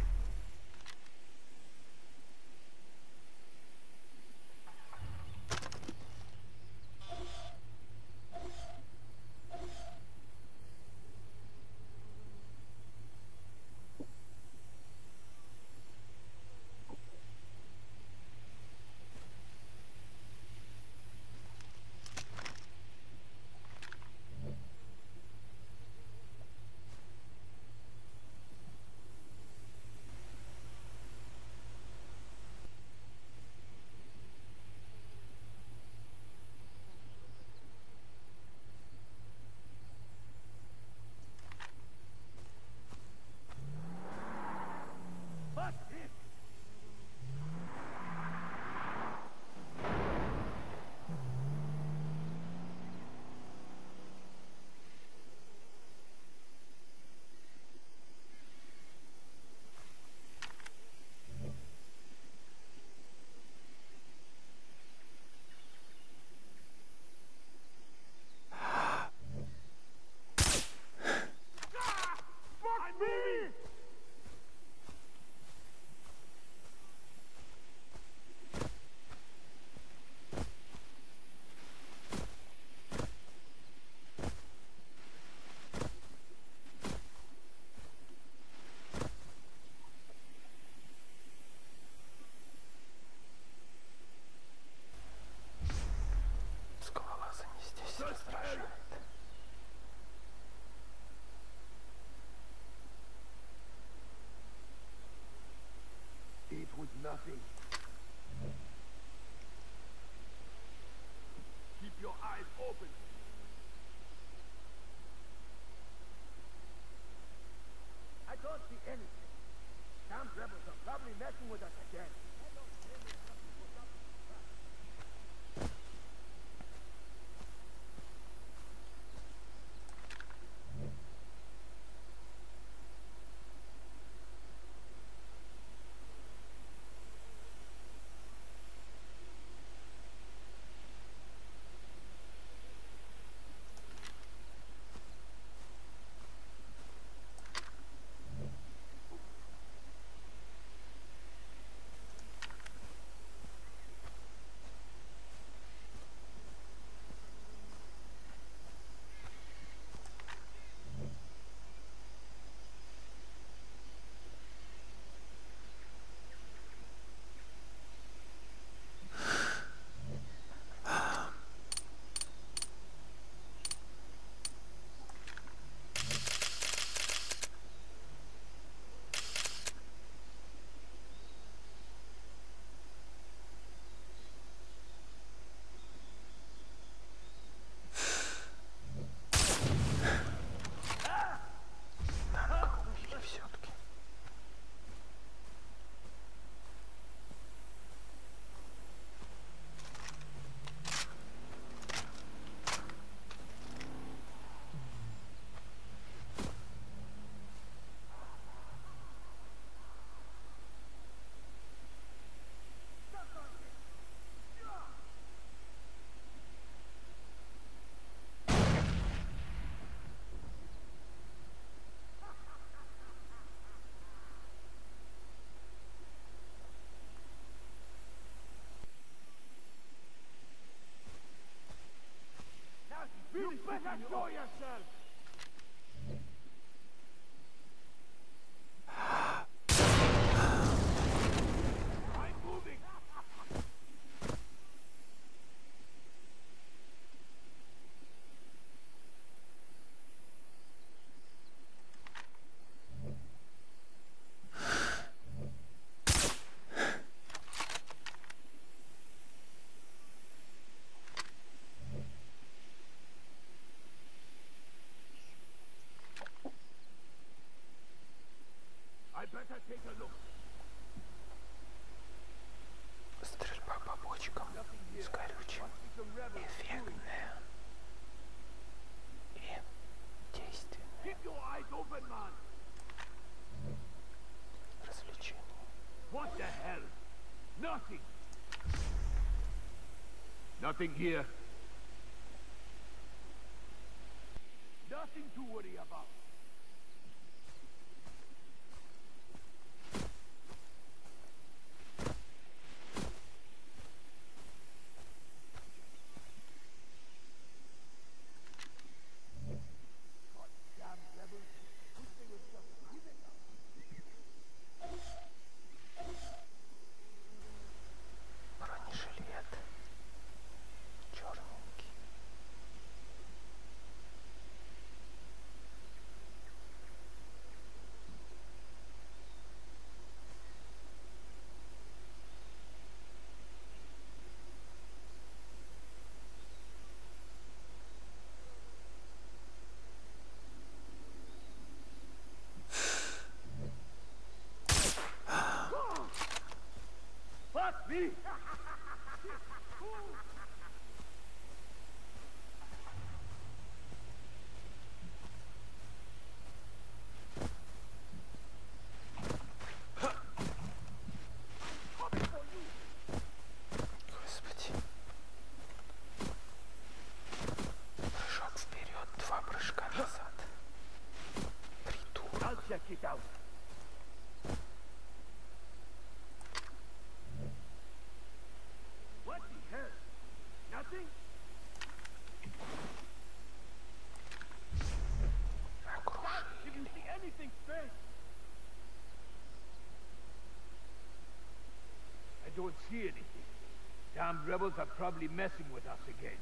Стрельба по бочкам с горючим эффектная и действенная. Развлечение. Don't see anything. Damn rebels are probably messing with us again.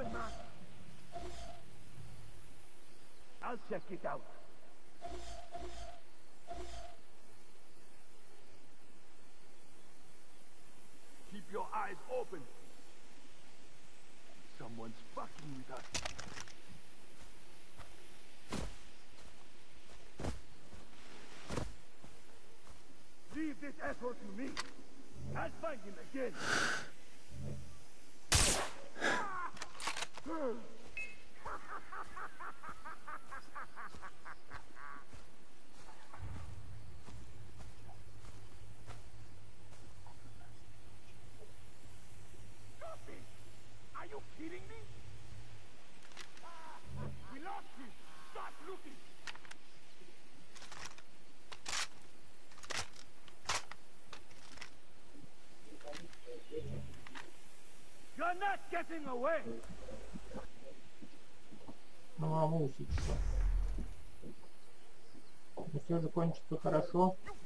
open map. I'll check it out. Keep your eyes open. Someone's fucking with us. Leave this asshole to me. I'll find him again. Stop it! Are you kidding me? We lost him. Stop looking. You're not getting away. Ну а мусить. Если закончится хорошо. Так.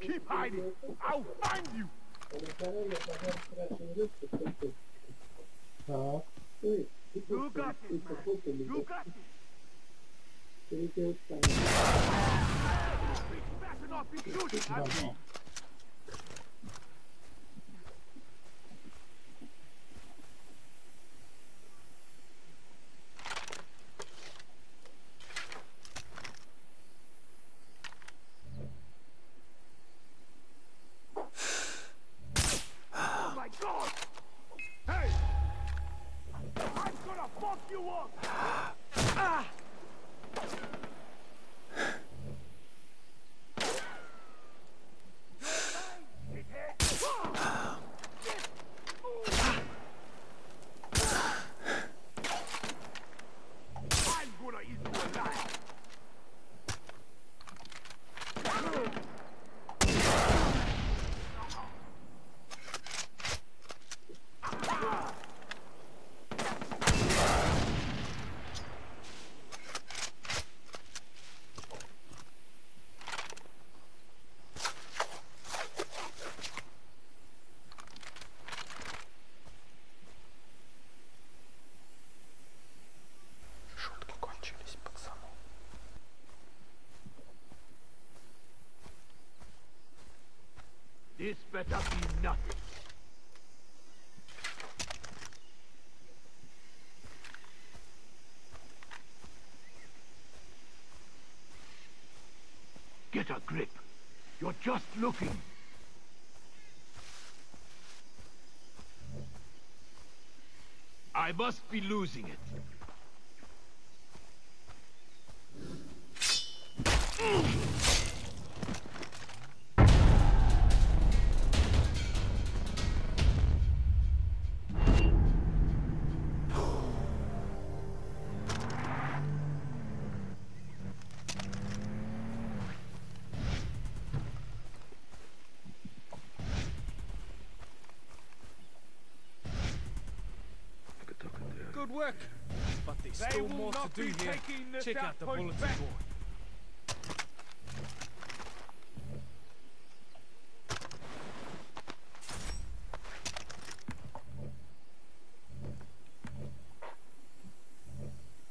This better be nothing. Get a grip. You're just looking. I must be losing it. Good work, but there's they still more to do here. Check out the bulletin back. board.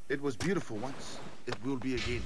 It was beautiful once, it will be again.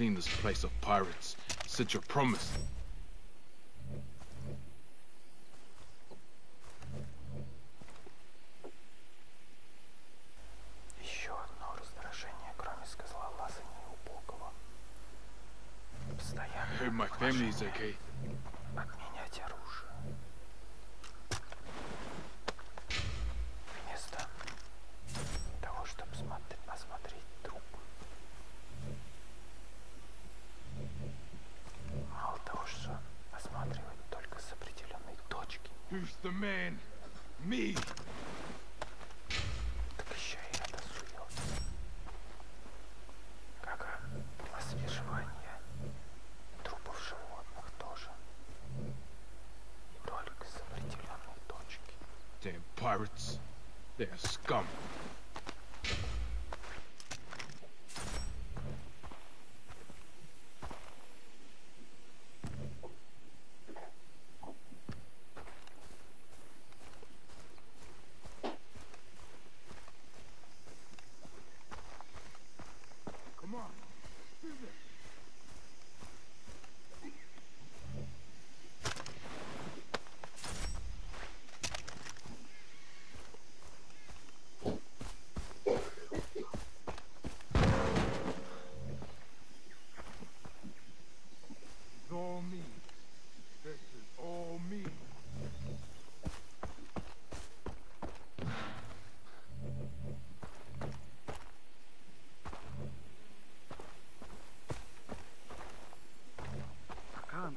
clean this place of pirates, since your promise. I hope my family is okay. Who's the man? Me! Damn pirates. They're scum.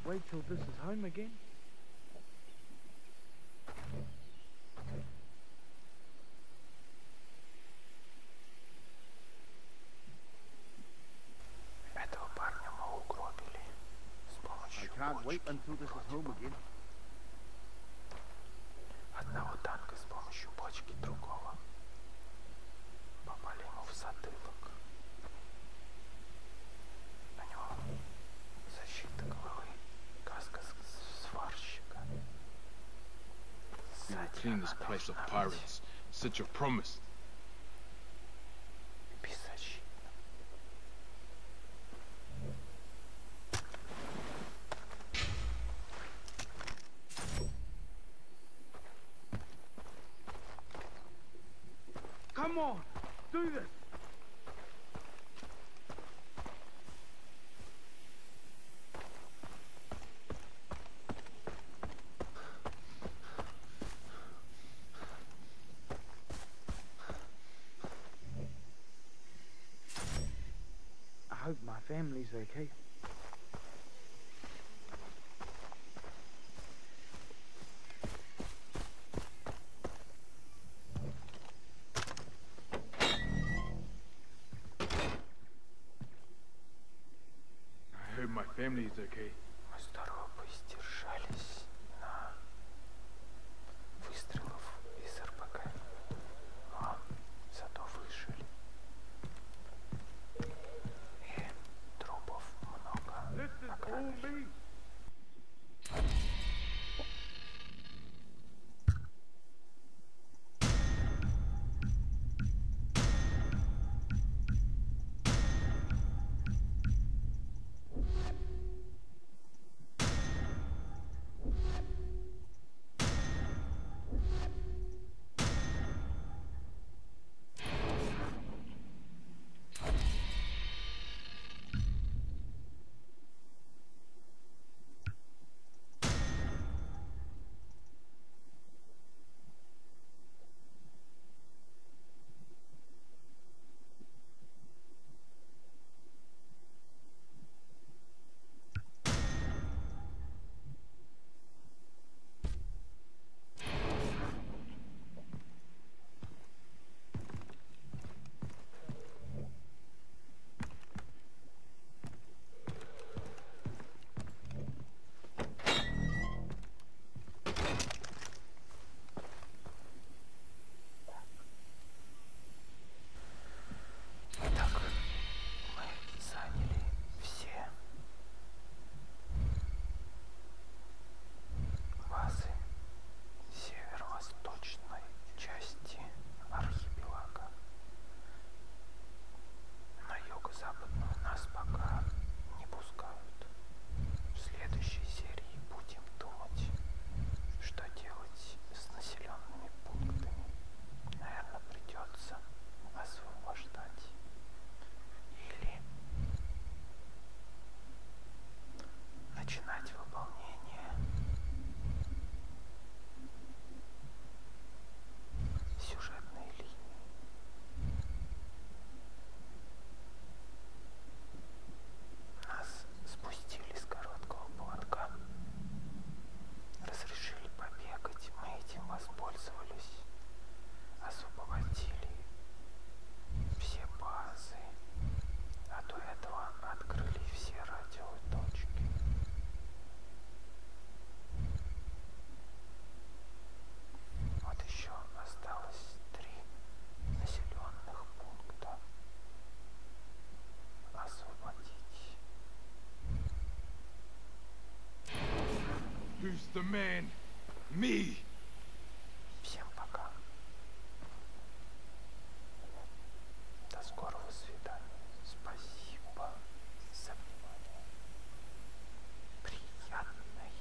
Wait till this is home again. I can't wait until this is home again. Clean this place of pirates, since you promised. Come on, do this. My family's okay. I hope my family is okay. accused the man, me. Всем пока. До скорого свидания. Спасибо за внимание. Приятной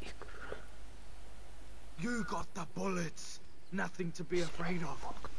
игры. You got the bullets. Nothing to be afraid of.